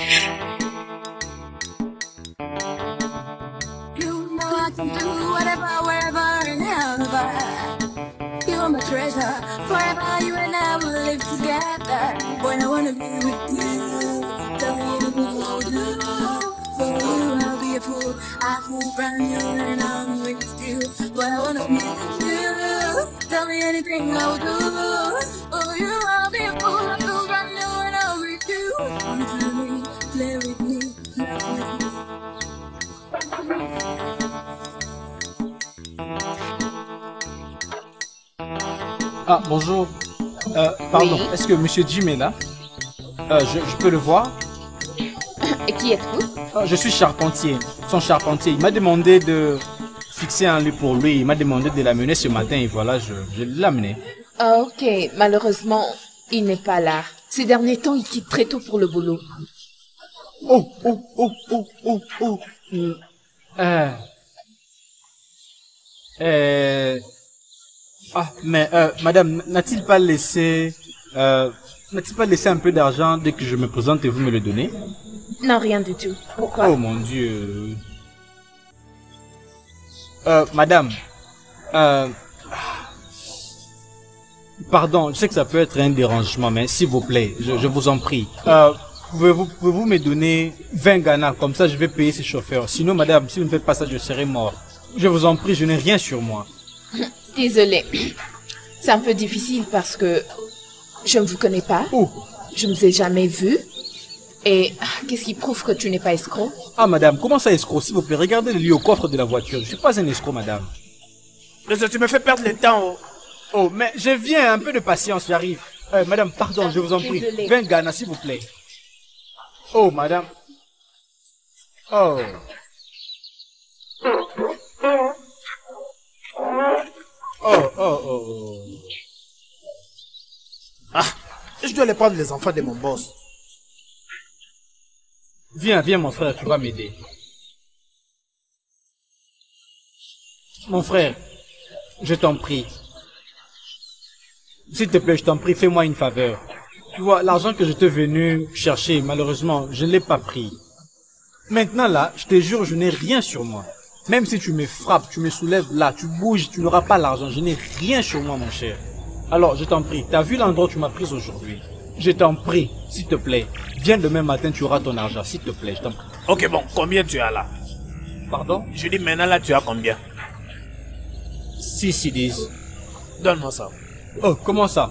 You know I can do whatever, wherever and ever. You're my treasure, forever you and I will live together. Boy, I wanna be with you, tell me anything I would do. For you I'll be a fool, I fool brand new and I'm with you. Boy, I wanna be with you, tell me anything I would do. For you I'll be a fool, I fool brand new and I'm with you. Come to me, play with me, love with me. Ah, bonjour. Pardon, oui. Est-ce que Monsieur Jim est là? Je peux le voir? Et qui êtes-vous? Ah, je suis charpentier. Son charpentier. Il m'a demandé de fixer un lieu pour lui. Il m'a demandé de l'amener ce matin et voilà, je l'ai amené. Ah, ok. Malheureusement, il n'est pas là. Ces derniers temps, il quitte très tôt pour le boulot. Oh, oh, oh, oh, oh, oh. Madame, n'a-t-il pas laissé un peu d'argent dès que je me présente et vous me le donnez? Non, rien du tout. Pourquoi? Oh mon Dieu. Madame, pardon, je sais que ça peut être un dérangement, mais s'il vous plaît, je vous en prie. Pouvez-vous me donner 20 Ghana, comme ça je vais payer ces chauffeurs. Sinon, madame, si vous ne faites pas ça, je serai mort. Je vous en prie, je n'ai rien sur moi. Désolée. C'est un peu difficile parce que je ne vous connais pas. Oh. Je ne vous ai jamais vu. Et qu'est-ce qui prouve que tu n'es pas escroc? Ah, madame, comment ça escroc? S'il vous plaît, regardez le lit au coffre de la voiture. Je ne suis pas un escroc, madame. Mais tu me fais perdre le temps. Oh, mais je viens, un peu de patience, j'arrive. Madame, pardon, je vous en prie. 20 Ghana, s'il vous plaît. Oh, madame. Oh. Oh, oh, oh. Ah, je dois aller prendre les enfants de mon boss. Viens, viens, mon frère, tu vas m'aider. Mon frère, je t'en prie. S'il te plaît, je t'en prie, fais-moi une faveur. Tu vois, l'argent que j'étais venu chercher, malheureusement, je ne l'ai pas pris. Maintenant, là, je te jure, je n'ai rien sur moi. Même si tu me frappes, tu me soulèves là, tu bouges, tu n'auras pas l'argent. Je n'ai rien sur moi, mon cher. Alors, je t'en prie, t'as vu l'endroit où tu m'as prise aujourd'hui? Je t'en prie, s'il te plaît. Viens demain matin, tu auras ton argent, s'il te plaît, je t'en prie. Ok, bon, combien tu as là? Pardon? Je dis maintenant, là, tu as combien? 6 cedis. Donne-moi ça. Oh, comment ça?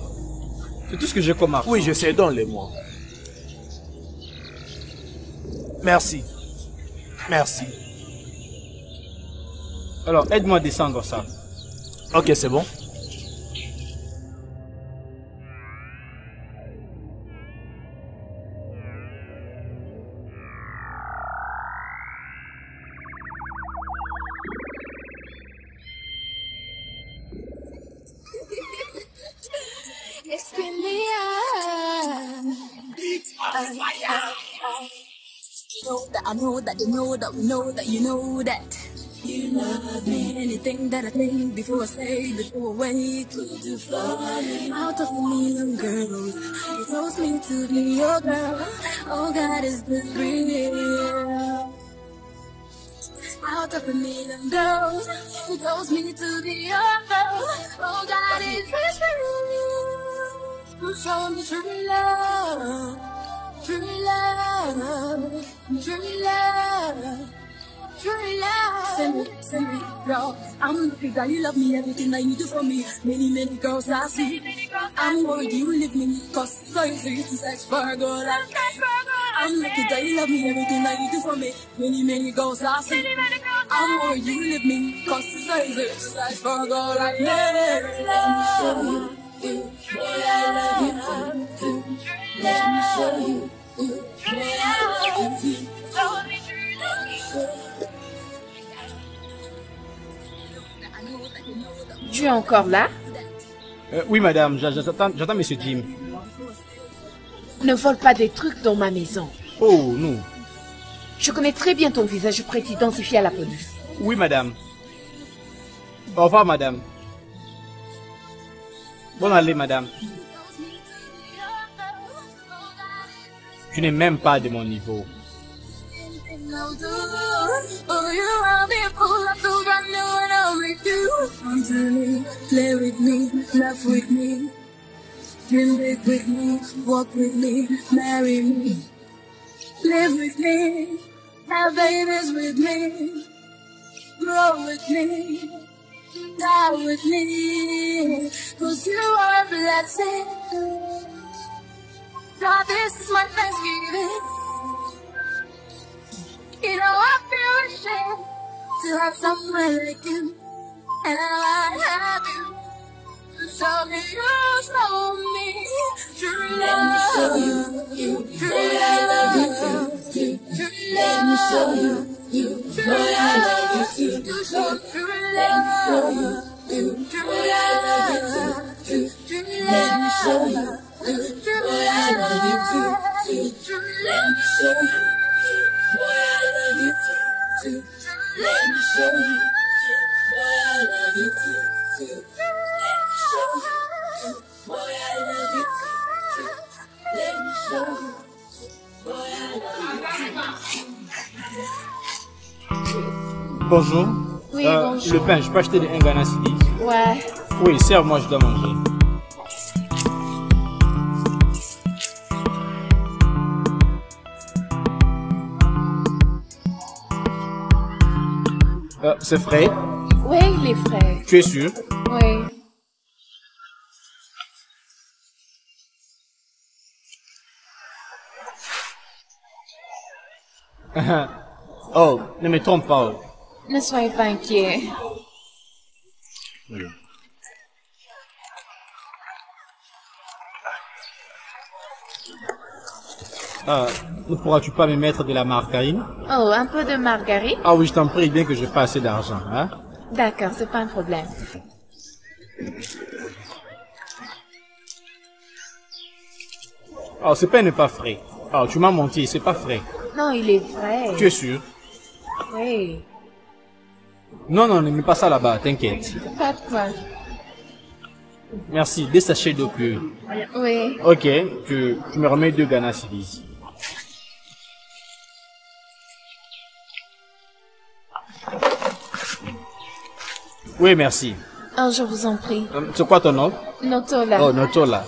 C'est tout ce que j'ai comme argent. Oui, je sais, donne-les-moi. Merci. Merci. Alors, aide-moi à descendre ça. Ok, c'est bon. I know that you know that we know that you know that you love me. Anything that I think before I say, before I wait, could you fly out of a million girls? You told me to be your girl. All God is the real. Out of a million girls, you told me to be your girl. All God is the real. Who showed me true love? True love, true love, true love. Send me, girl. I'm happy that you love me, everything that you do for me. Many, many girls I see. I'm worried you leave me, cause it's so easy to search for a girl. I'm lucky that you love me, everything that you do for me. Many, many girls I see. I'm worried you leave me, cause it's so easy to search for a girl. Like love. Let me show you, let me show you. You es encore là? Oui, madame, j'attends Monsieur Jim. Ne vole pas des trucs dans ma maison. Oh, non. Je connais très bien ton visage, je pourrais t'identifier à la police. Oui, madame. Au revoir, madame. Bon, allez, madame. Tu n'es même pas de mon niveau. God, this is my Thanksgiving. You know I feel ashamed to have someone like you, and I have you. Show me you, show me true love. Let me show you, true love. Let me show you, true love. You show me true love. Let me show you. True love, I love you too. Let me show you, boy, I love you too. Let me show you, boy, I love you too. Let me show you, boy, I love you too. Let me show you, boy, I love you. Bonjour. Oui, bonjour. Le pain, je peux acheter des Ghana City? Ouais. Oui, serve-moi, je dois manger. C'est frais? Oui, il est frais. Tu es sûr? Oui. Oh, ne me trompe pas. Ne soyez pas inquiet. Oui. Ne pourras-tu pas me mettre de la margarine? Oh, un peu de margarine? Ah oui, je t'en prie, bien que je n'ai pas assez d'argent, hein? D'accord, c'est pas un problème. Oh, ce pain n'est pas frais. Oh, tu m'as menti, c'est pas frais. Non, il est frais. Tu es sûr? Oui. Non, non, ne mets pas ça là-bas, t'inquiète. Pas de quoi. Merci, des sachets d'eau pure. Oui. Ok, tu me remets 2 Ghana Cedis. Oui, merci. Oh, je vous en prie. C'est quoi ton nom? No Tola. Oh, No Tola.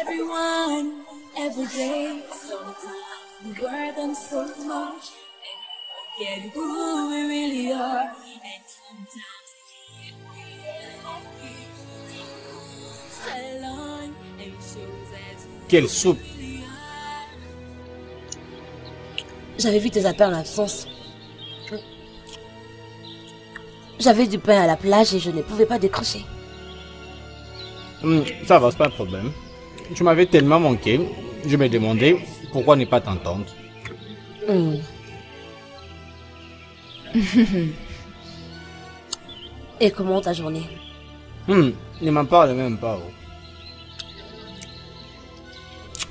Everyone, every day, sometimes we wear them so much, and we forget who we really are, and sometimes we feel like we shows as quelle soupe! J'avais vu tes appels en absence. J'avais du pain à la plage et je ne pouvais pas décrocher. Ça va, c'est pas un problème. Tu m'avais tellement manqué, je me demandais pourquoi ne pas t'entendre. Et comment ta journée? Ne m'en parle même pas.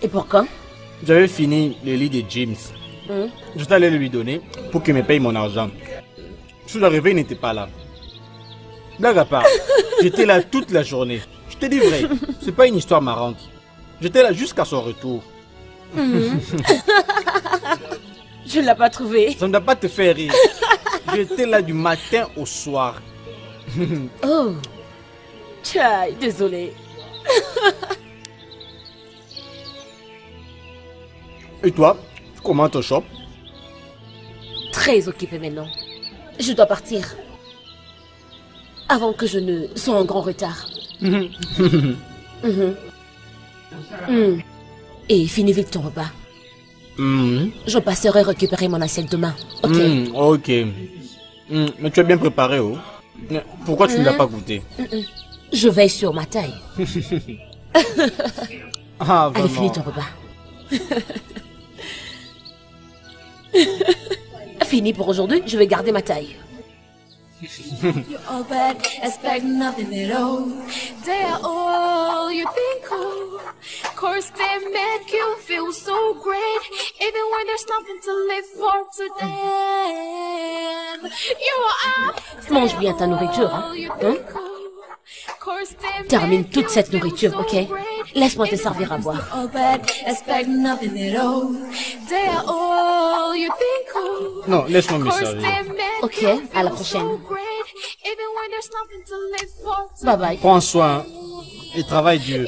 Et pourquoi? J'avais fini le lit de James. Je t'allais lui donner pour qu'il me paye mon argent. Je suis arrivé, il n'était pas là. Blague à part, j'étais là toute la journée. Je te dis vrai, c'est pas une histoire marrante. J'étais là jusqu'à son retour. Je ne l'ai pas trouvé. Ça ne doit pas te faire rire. J'étais là du matin au soir. Oh, tchaï, désolé. Et toi, comment te chope? Très occupée maintenant. Je dois partir. Avant que je ne sois en grand retard. Et finis vite ton repas. Je passerai récupérer mon assiette demain. Ok. Ok. Mais tu as bien préparé, oh. Pourquoi tu ne l'as pas goûté? Je veille sur ma taille. Ah, allez, finis ton repas. Fini pour aujourd'hui, je vais garder ma taille. You're all bad, expect nothing at all. They are all you think of. first day make you feel so great, even when there's nothing to live for today. You are mange bien ta nourriture, hein? Termine toute cette nourriture, ok? Laisse-moi te servir à boire. Non, laisse-moi me servir. Ok, à la prochaine. Bye bye. Prends soin et travaille dur.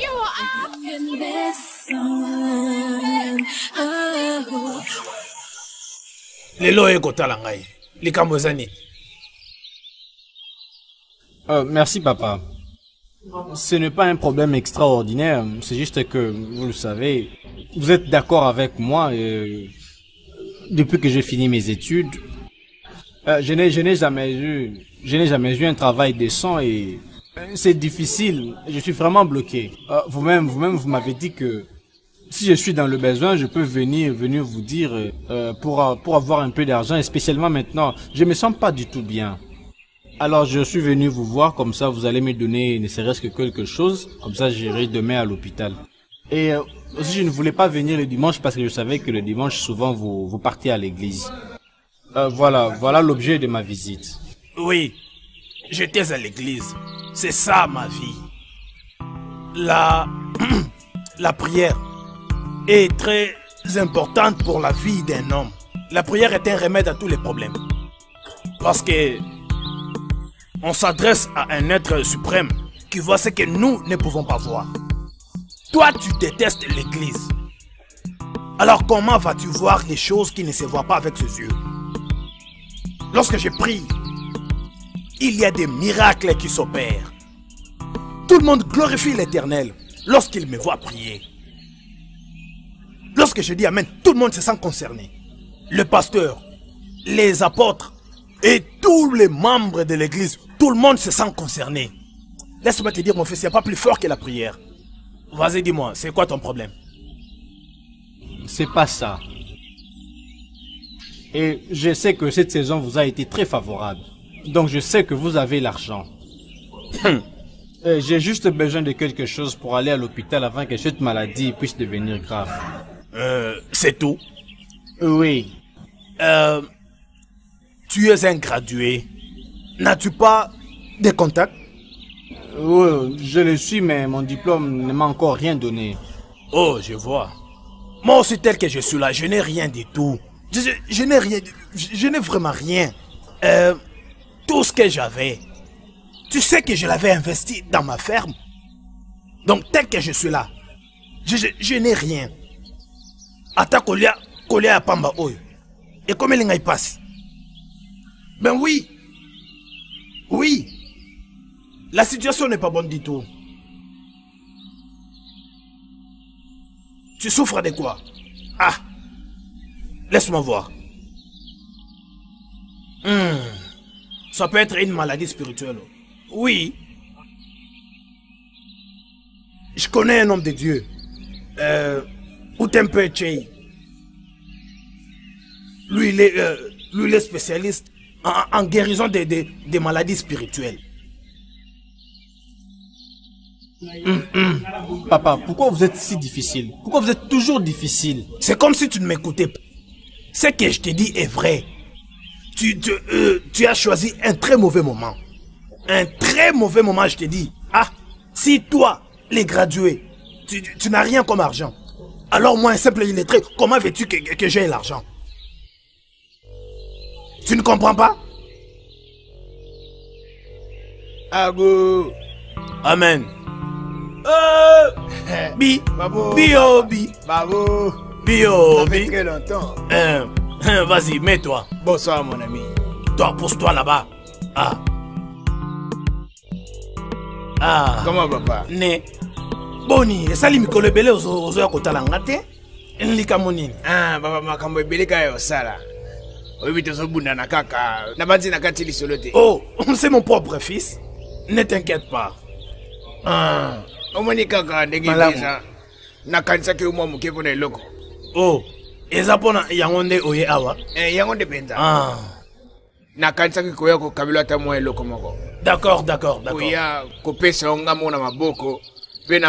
Merci papa. Ce n'est pas un problème extraordinaire, c'est juste que, vous le savez, vous êtes d'accord avec moi et depuis que j'ai fini mes études, je n'ai jamais eu un travail décent et c'est difficile, je suis vraiment bloqué. Vous-même, vous m'avez dit que si je suis dans le besoin, je peux venir vous dire pour avoir un peu d'argent et spécialement maintenant, je me sens pas du tout bien. Alors je suis venu vous voir, comme ça vous allez me donner ne serait-ce que quelque chose, comme ça j'irai demain à l'hôpital. Et aussi je ne voulais pas venir le dimanche parce que je savais que le dimanche souvent vous partez à l'église. Voilà l'objet de ma visite. Oui, j'étais à l'église, c'est ça ma vie. La prière est très importante pour la vie d'un homme. La prière est un remède à tous les problèmes. Parce que on s'adresse à un être suprême qui voit ce que nous ne pouvons pas voir. Toi, tu détestes l'église. Alors comment vas-tu voir les choses qui ne se voient pas avec ses yeux? Lorsque je prie, il y a des miracles qui s'opèrent. Tout le monde glorifie l'Éternel lorsqu'il me voit prier. Lorsque je dis Amen, tout le monde se sent concerné. Le pasteur, les apôtres et tous les membres de l'église. Tout le monde se sent concerné. Laisse-moi te dire, mon fils, il n'y a pas plus fort que la prière. Vas-y, dis-moi, c'est quoi ton problème? C'est pas ça. Et je sais que cette saison vous a été très favorable. Donc je sais que vous avez l'argent. J'ai juste besoin de quelque chose pour aller à l'hôpital avant que cette maladie puisse devenir grave. C'est tout? Oui. Tu es un gradué. N'as-tu pas des contacts? Oui, je le suis, mais mon diplôme ne m'a encore rien donné. Oh, je vois. Moi aussi, tel que je suis là, je n'ai rien du tout. Je n'ai vraiment rien. Tout ce que j'avais, tu sais que je l'avais investi dans ma ferme. Donc, tel que je suis là, je n'ai rien. Ata kolia pamba oyo. Et comme il n'y passe. Ben oui. Oui, la situation n'est pas bonne du tout. Tu souffres de quoi? Ah, laisse-moi voir. Ça peut être une maladie spirituelle. Oui. Je connais un homme de Dieu. Outempe Chey. Lui, il est spécialiste en guérison des maladies spirituelles. Papa, pourquoi vous êtes si difficile? Pourquoi vous êtes toujours difficile? C'est comme si tu ne m'écoutais pas. Ce que je te dis est vrai. Tu as choisi un très mauvais moment. Un très mauvais moment, je te dis. Ah, si toi, les gradués, tu n'as rien comme argent, alors moi, un simple illettré, comment veux-tu que j'aie l'argent? Tu ne comprends pas? Ago. Amen. Bi. Bio. Bi. Babo. Bio. Bi. Vas-y, mets-toi. Bonsoir, mon ami. Toi, pousse-toi là-bas. Ah. Ah. Comment, papa? Né. Boni, et salim, kolebele, ozo yakota langate. Enlika monini. Ah, papa, makambo, beleka yo sala. Oh, c'est mon propre fils. Ne t'inquiète pas. Oh, ils apprennent yangonde oye awa. Yangonde benda. D'accord. Il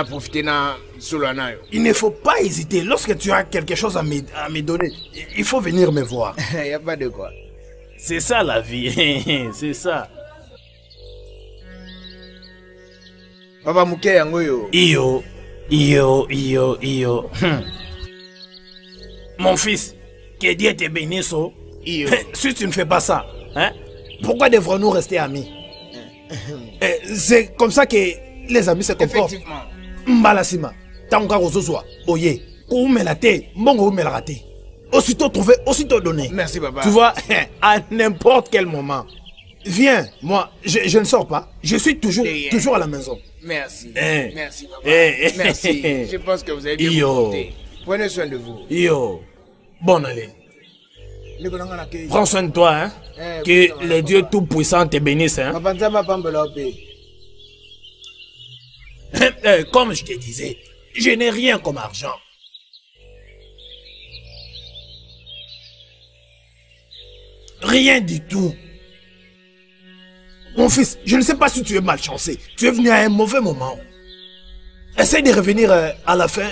ne faut pas hésiter. Lorsque tu as quelque chose à me donner, il faut venir me voir. Il n'y a pas de quoi. C'est ça la vie. C'est ça. Papa Mouké Yangoyo. Iyo. Mon fils, que Dieu te bénisse. Si tu ne fais pas ça, hein, pourquoi devrons-nous rester amis? C'est comme ça que les amis se comportent. Effectivement. Mbalasima, tanga rozozoa, oye, koume la thé, mongo me la raté. Aussitôt trouvé, aussitôt donné. Merci papa. Tu vois, à n'importe quel moment. Viens, moi, je ne sors pas. Je suis toujours à la maison. Merci. Merci papa. Merci. Je pense que vous avez bien compris. Prenez soin de vous. Bon allez. Prends soin de toi, hein. Que le Dieu Tout-Puissant te bénisse, hein. Comme je te disais, je n'ai rien comme argent. Rien du tout. Mon fils, je ne sais pas si tu es malchancé. Tu es venu à un mauvais moment. Essaye de revenir à la fin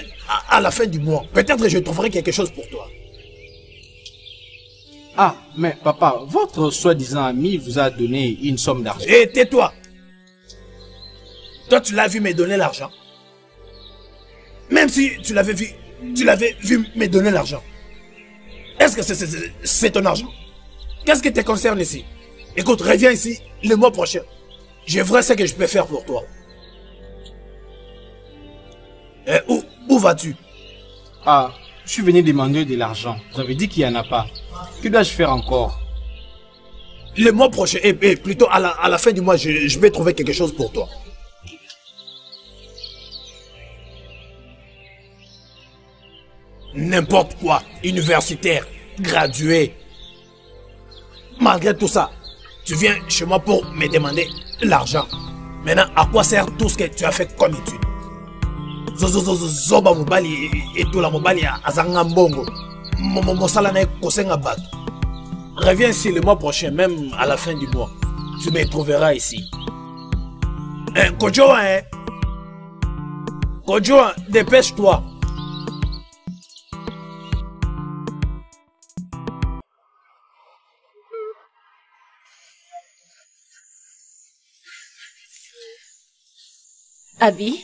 du mois. Peut-être je trouverai quelque chose pour toi. Ah, mais papa, votre soi-disant ami vous a donné une somme d'argent. Eh, tais-toi. Toi, tu l'as vu me donner l'argent. Même si tu l'avais vu me donner l'argent. Est-ce que c'est ton argent? Qu'est-ce qui te concerne ici? Écoute, reviens ici le mois prochain. Je verrai ce que je peux faire pour toi. Et où vas-tu? Ah, je suis venu demander de l'argent. Vous avez dit qu'il n'y en a pas. Que dois-je faire encore? Le mois prochain, et plutôt à la fin du mois, je vais trouver quelque chose pour toi. N'importe quoi, universitaire, gradué. Malgré tout ça, tu viens chez moi pour me demander l'argent. Maintenant, à quoi sert tout ce que tu as fait comme étude? Zoba mobali et tout la mobali à Zangambo. Reviens ici le mois prochain, même à la fin du mois. Tu me trouveras ici. Kodjo, hein? Kodjo, dépêche-toi. Abi,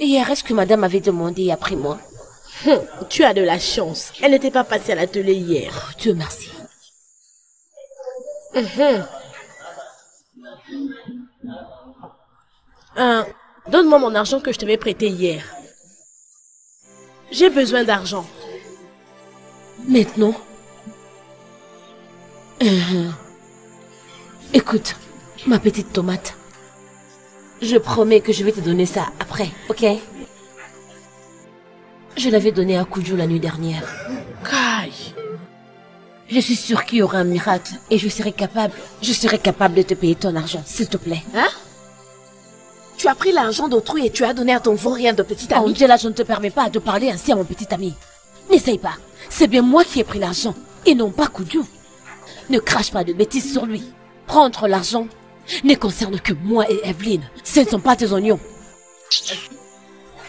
hier, est-ce que madame avait demandé après moi? Tu as de la chance. Elle n'était pas passée à l'atelier hier. Oh, Dieu merci. Donne-moi mon argent que je t'avais prêté hier. J'ai besoin d'argent. Maintenant? Écoute, ma petite tomate. Je promets que je vais te donner ça après, ok? Je l'avais donné à Kodjo la nuit dernière. Kai! Je suis sûre qu'il y aura un miracle et je serai capable de te payer ton argent, s'il te plaît. Hein? Tu as pris l'argent d'autrui et tu as donné à ton vaurien de petit ami? Angela, je ne te permets pas de parler ainsi à mon petit ami. N'essaye pas. C'est bien moi qui ai pris l'argent et non pas Kodjo. Ne crache pas de bêtises sur lui. Prendre l'argent ne concerne que moi et Evelyne. Ce ne sont pas tes oignons.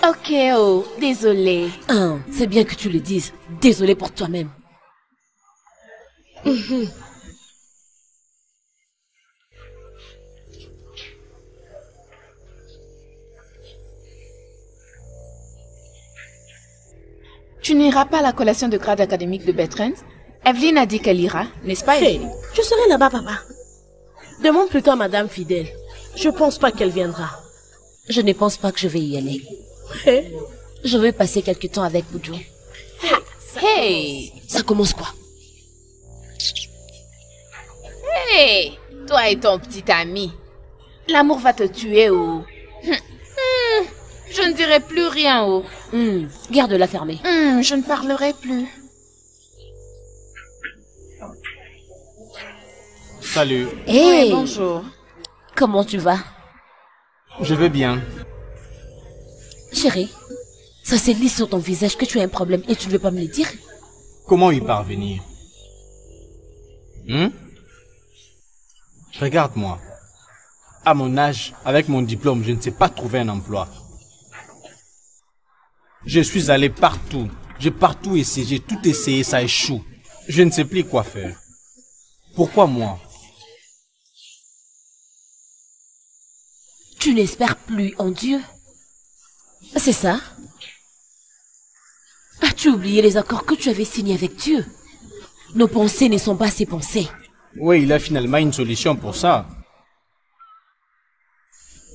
Ok, oh, désolé. C'est bien que tu le dises. Désolé pour toi-même. Tu n'iras pas à la collation de grade académique de Bertrand? Evelyne a dit qu'elle ira, n'est-ce pas? Hey, je serai là-bas, papa. Demande plutôt à Madame Fidèle. Je pense pas qu'elle viendra. Je ne pense pas que je vais y aller. Hey. Je vais passer quelque temps avec Boudjou. Hey! Ça commence quoi? Hey! Toi et ton petit ami. L'amour va te tuer, oh. Je ne dirai plus rien, oh. Garde-la fermée. Je ne parlerai plus. Salut. Hey! Oui, bonjour. Comment tu vas? Je vais bien. Chérie, ça se lit sur ton visage que tu as un problème et tu ne veux pas me le dire? Comment y parvenir? Regarde-moi. À mon âge, avec mon diplôme, je ne sais pas trouver un emploi. Je suis allé partout. J'ai partout essayé, j'ai tout essayé, ça échoue. Je ne sais plus quoi faire. Pourquoi moi? Tu n'espères plus en Dieu? C'est ça? As-tu oublié les accords que tu avais signés avec Dieu? Nos pensées ne sont pas ses pensées. Oui, il a finalement une solution pour ça.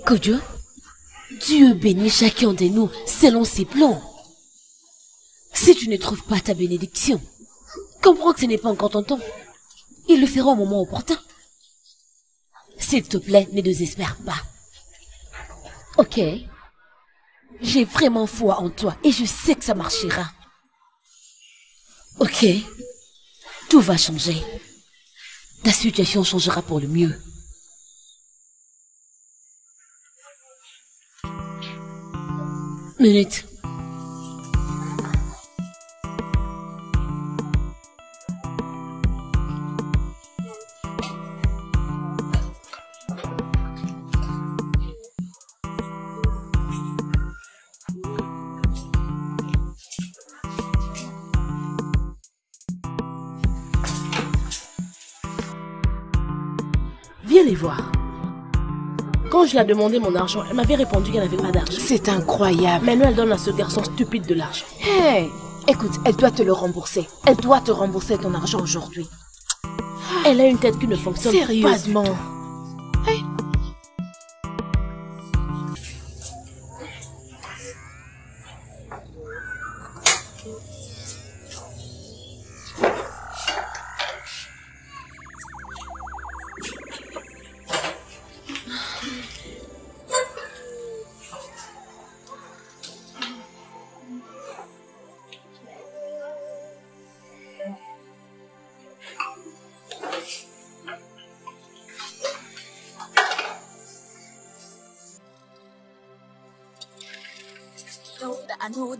Kodjo, Dieu bénit chacun de nous selon ses plans. Si tu ne trouves pas ta bénédiction, comprends que ce n'est pas encore ton temps. Il le fera au moment opportun. S'il te plaît, ne désespère pas. Ok. J'ai vraiment foi en toi et je sais que ça marchera. Ok. Tout va changer. Ta situation changera pour le mieux. Minute. Quand je lui ai demandé mon argent, elle m'avait répondu qu'elle n'avait pas d'argent. C'est incroyable. Maintenant, elle donne à ce garçon stupide de l'argent. Hey, écoute, elle doit te le rembourser. Elle doit te rembourser ton argent aujourd'hui. Elle a une tête qui ne fonctionne sérieusement. Pas du tout. Hey.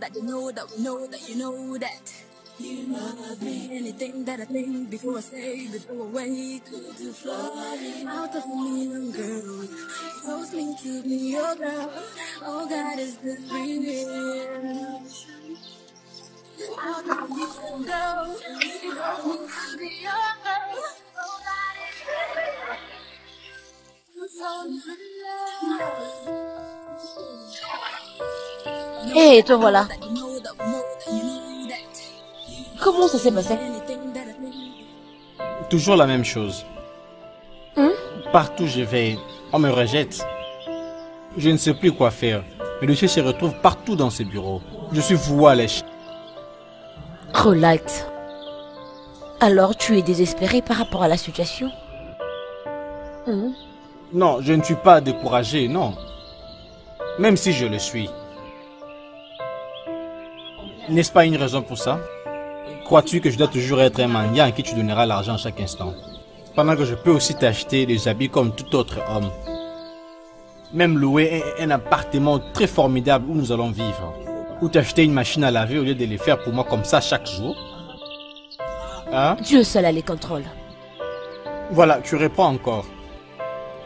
That you know that we know that you know that you love me. Anything that I think before I say, before I wait, could you fly out of me, young girl? Force me to be your girl. All God is good breathing. Out of me, young girl. Force me to be your girl. All God is good breathing. Hé, hey, toi voilà. Comment ça s'est passé? Toujours la même chose. Partout où je vais, on me rejette. Je ne sais plus quoi faire. Mais le chien se retrouve partout dans ses bureaux. Je suis voué à l'échec. Relax. Alors tu es désespéré par rapport à la situation? Non, je ne suis pas découragé, non. Même si je le suis. N'est-ce pas une raison pour ça? Crois-tu que je dois toujours être un mendiant à qui tu donneras l'argent à chaque instant? Pendant que je peux aussi t'acheter des habits comme tout autre homme. Même louer un appartement très formidable où nous allons vivre. Ou t'acheter une machine à laver au lieu de les faire pour moi comme ça chaque jour. Hein? Dieu seul a les contrôles. Voilà, tu reprends encore.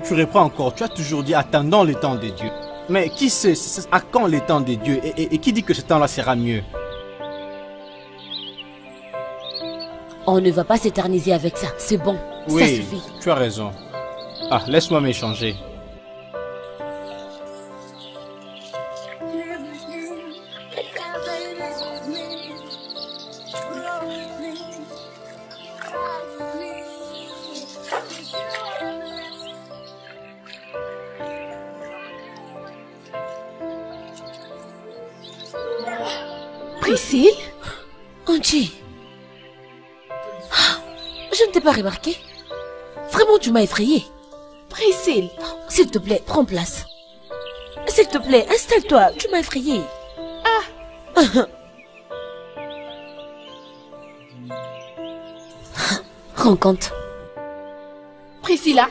Tu reprends encore. Tu as toujours dit « attendons le temps de Dieu ». Mais qui sait à quand le temps de Dieu et qui dit que ce temps-là sera mieux? On ne va pas s'éterniser avec ça, c'est bon, oui, ça suffit. Tu as raison. Ah, laisse-moi m'échanger. Priscille? Angie? Je ne t'ai pas remarqué. Vraiment, tu m'as effrayée. Priscille, s'il te plaît, prends place. S'il te plaît, installe-toi, tu m'as effrayée. Ah. Rencontre. Priscilla,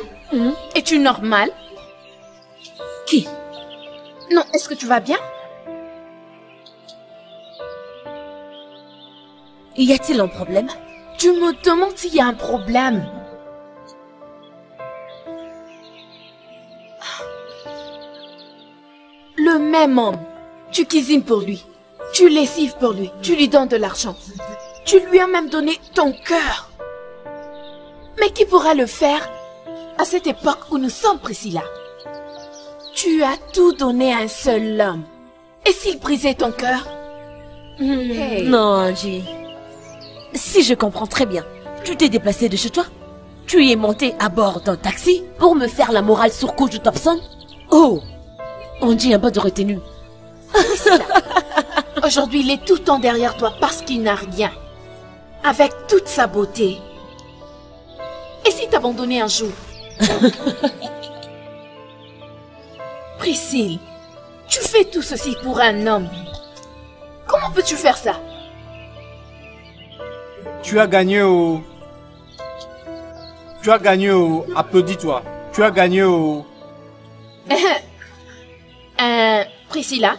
es-tu normale? Qui? Non, est-ce que tu vas bien? Y a-t-il un problème? Tu me demandes s'il y a un problème. Le même homme. Tu cuisines pour lui. Tu lessives pour lui, tu lui donnes de l'argent. Tu lui as même donné ton cœur. Mais qui pourra le faire à cette époque où nous sommes, Priscilla? Tu as tout donné à un seul homme. Et s'il brisait ton cœur? Hey. Non, Angie. Si je comprends très bien, tu t'es déplacée de chez toi? Tu es montée à bord d'un taxi pour me faire la morale sur Kojo Thompson? Oh, on dit un peu de retenue. Aujourd'hui, il est tout le temps derrière toi parce qu'il n'a rien. Avec toute sa beauté. Et si t'abandonnais un jour? Priscille, tu fais tout ceci pour un homme. Comment peux-tu faire ça? Tu as gagné au... Tu as gagné au... Applaudis-toi. Tu as gagné au... Priscilla,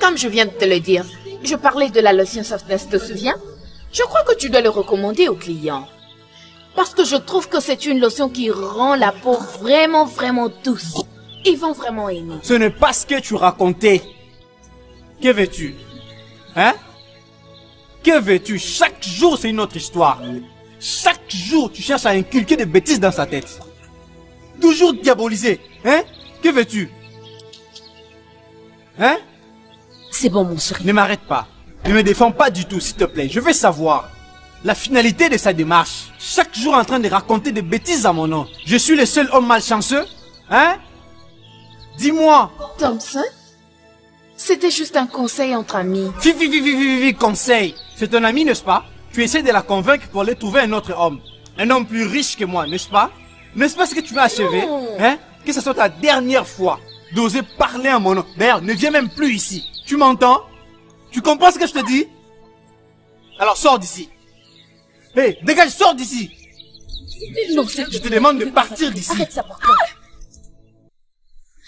comme je viens de te le dire, je parlais de la lotion softness, te souviens? Je crois que tu dois le recommander aux clients. Parce que je trouve que c'est une lotion qui rend la peau vraiment, vraiment douce. Ils vont vraiment aimer. Ce n'est pas ce que tu racontais. Que veux-tu? Hein? Que veux-tu? Chaque jour, c'est une autre histoire. Chaque jour, tu cherches à inculquer des bêtises dans sa tête. Toujours diabolisé. Hein? Que veux-tu? Hein? C'est bon, mon chéri. Ne m'arrête pas. Ne me défends pas du tout, s'il te plaît. Je veux savoir la finalité de sa démarche. Chaque jour en train de raconter des bêtises à mon nom. Je suis le seul homme malchanceux? Hein? Dis-moi. Thompson? C'était juste un conseil entre amis. Conseil. C'est ton ami, n'est-ce pas? Tu essaies de la convaincre pour aller trouver un autre homme. Un homme plus riche que moi, n'est-ce pas? N'est-ce pas ce que tu vas achever? Hein? Que ce soit ta dernière fois d'oser parler à mon nom. D'ailleurs, ne viens même plus ici. Tu m'entends? Tu comprends ce que je te dis? Alors sors d'ici. Hé, hey, dégage, sors d'ici. Je te demande de partir d'ici. Arrête ça pour toi.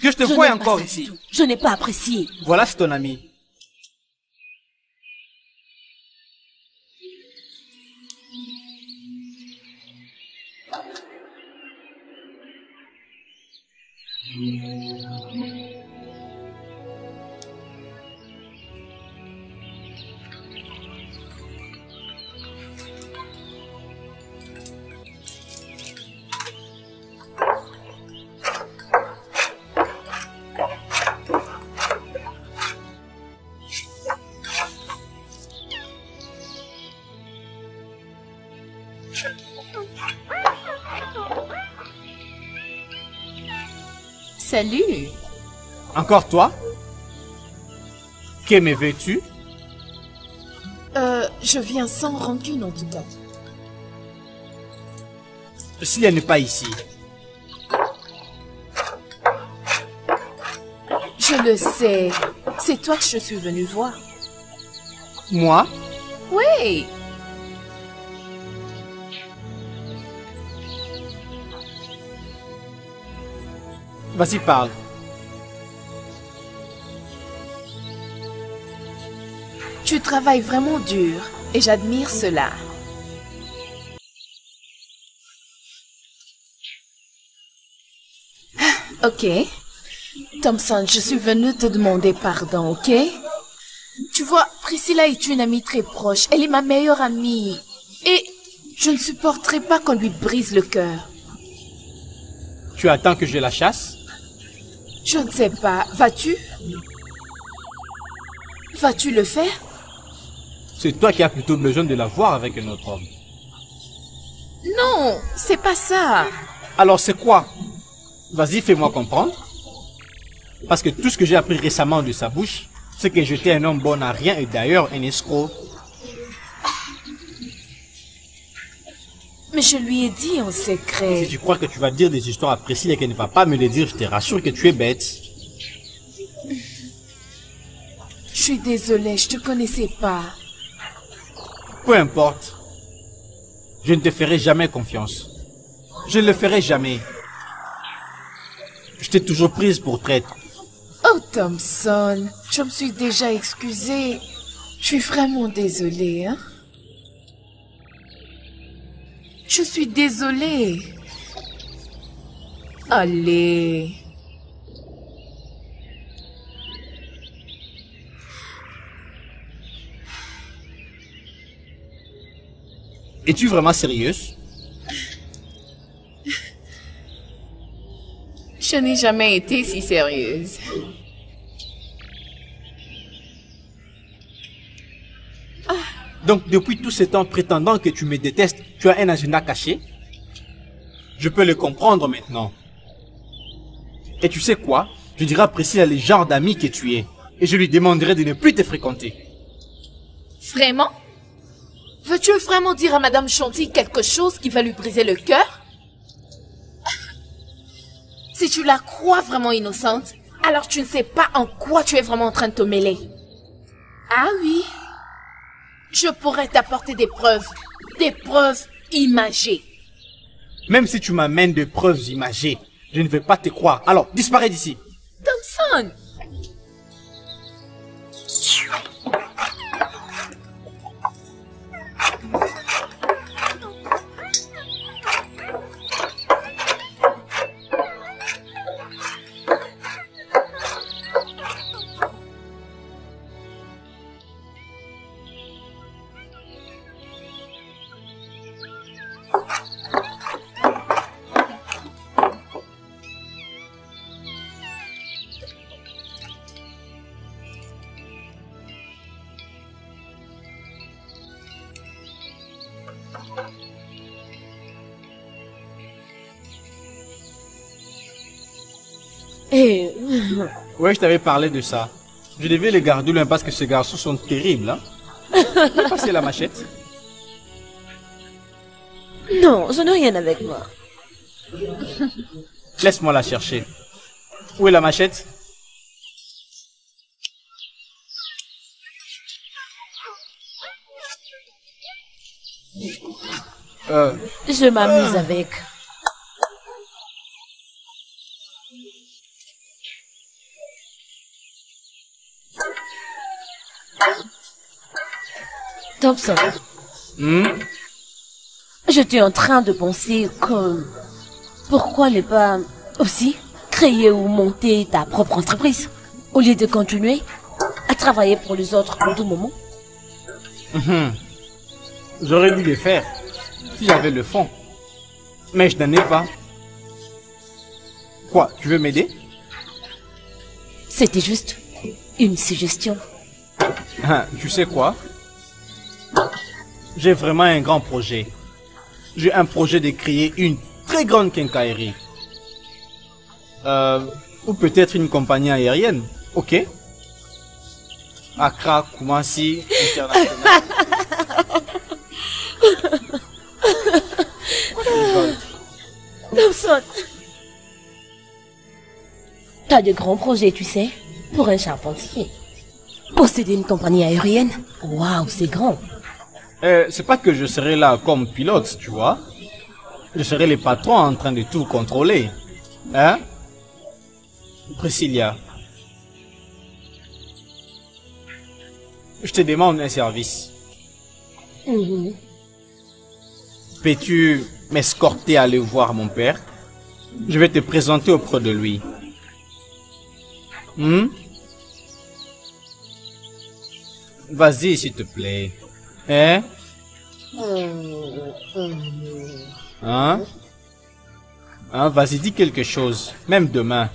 Que je te voie encore ici. Je n'ai pas apprécié. Voilà, c'est ton ami. Salut. Encore toi? Que me veux-tu? Je viens sans rancune en tout cas. Si elle n'est pas ici. Je le sais. C'est toi que je suis venue voir. Moi? Oui. Vas-y, parle. Tu travailles vraiment dur et j'admire cela. Ah, ok. Thompson, je suis venue te demander pardon, ok? Tu vois, Priscilla est une amie très proche. Elle est ma meilleure amie. Et je ne supporterai pas qu'on lui brise le cœur. Tu attends que je la chasse? Je ne sais pas. Vas-tu? Vas-tu le faire? C'est toi qui as plutôt besoin de la voir avec un autre homme. Non, c'est pas ça. Alors c'est quoi? Vas-y, fais-moi comprendre. Parce que tout ce que j'ai appris récemment de sa bouche, c'est que j'étais un homme bon à rien et d'ailleurs un escroc. Mais je lui ai dit en secret. Si tu crois que tu vas dire des histoires à Priscilla et qu'elle ne va pas me les dire, je te rassure que tu es bête. Je suis désolée, je te connaissais pas. Peu importe. Je ne te ferai jamais confiance. Je ne le ferai jamais. Je t'ai toujours prise pour traître. Oh Thompson, je me suis déjà excusée. Je suis vraiment désolée, hein? Je suis désolée. Allez. Es-tu vraiment sérieuse? Je n'ai jamais été si sérieuse. Donc, depuis tout ce temps prétendant que tu me détestes, tu as un agenda caché? Je peux le comprendre maintenant. Et tu sais quoi? Je dirai à Priscilla le genre d'ami que tu es. Et je lui demanderai de ne plus te fréquenter. Vraiment? Veux-tu vraiment dire à Madame Chantilly quelque chose qui va lui briser le cœur? Si tu la crois vraiment innocente, alors tu ne sais pas en quoi tu es vraiment en train de te mêler. Ah oui? Je pourrais t'apporter des preuves imagées. Même si tu m'amènes des preuves imagées, je ne veux pas te croire. Alors, disparais d'ici. Thompson! Ouais, je t'avais parlé de ça. Je devais les garder loin parce que ces garçons sont terribles, hein? Passer la machette. Non, je n'ai rien avec moi. Laisse-moi la chercher. Où est la machette? Je m'amuse avec. Thompson, j'étais en train de penser que pourquoi ne pas aussi créer ou monter ta propre entreprise au lieu de continuer à travailler pour les autres en tout moment. J'aurais dû le faire si j'avais le fond, mais je n'en ai pas. Quoi, tu veux m'aider? C'était juste une suggestion. Tu sais quoi? J'ai vraiment un grand projet. J'ai un projet de créer une très grande quincaillerie. Ou peut-être une compagnie aérienne, ok? Accra, Koumassi, International. Thompson, t'as de grands projets, tu sais, pour un charpentier. Posséder une compagnie aérienne, waouh, c'est grand. C'est pas que je serai là comme pilote, tu vois. Je serai le patron en train de tout contrôler. Hein? Priscilla, je te demande un service. Peux-tu m'escorter à aller voir mon père? Je vais te présenter auprès de lui. Vas-y, s'il te plaît. Hein? Hein? Hein? Vas-y, dis quelque chose. Même demain,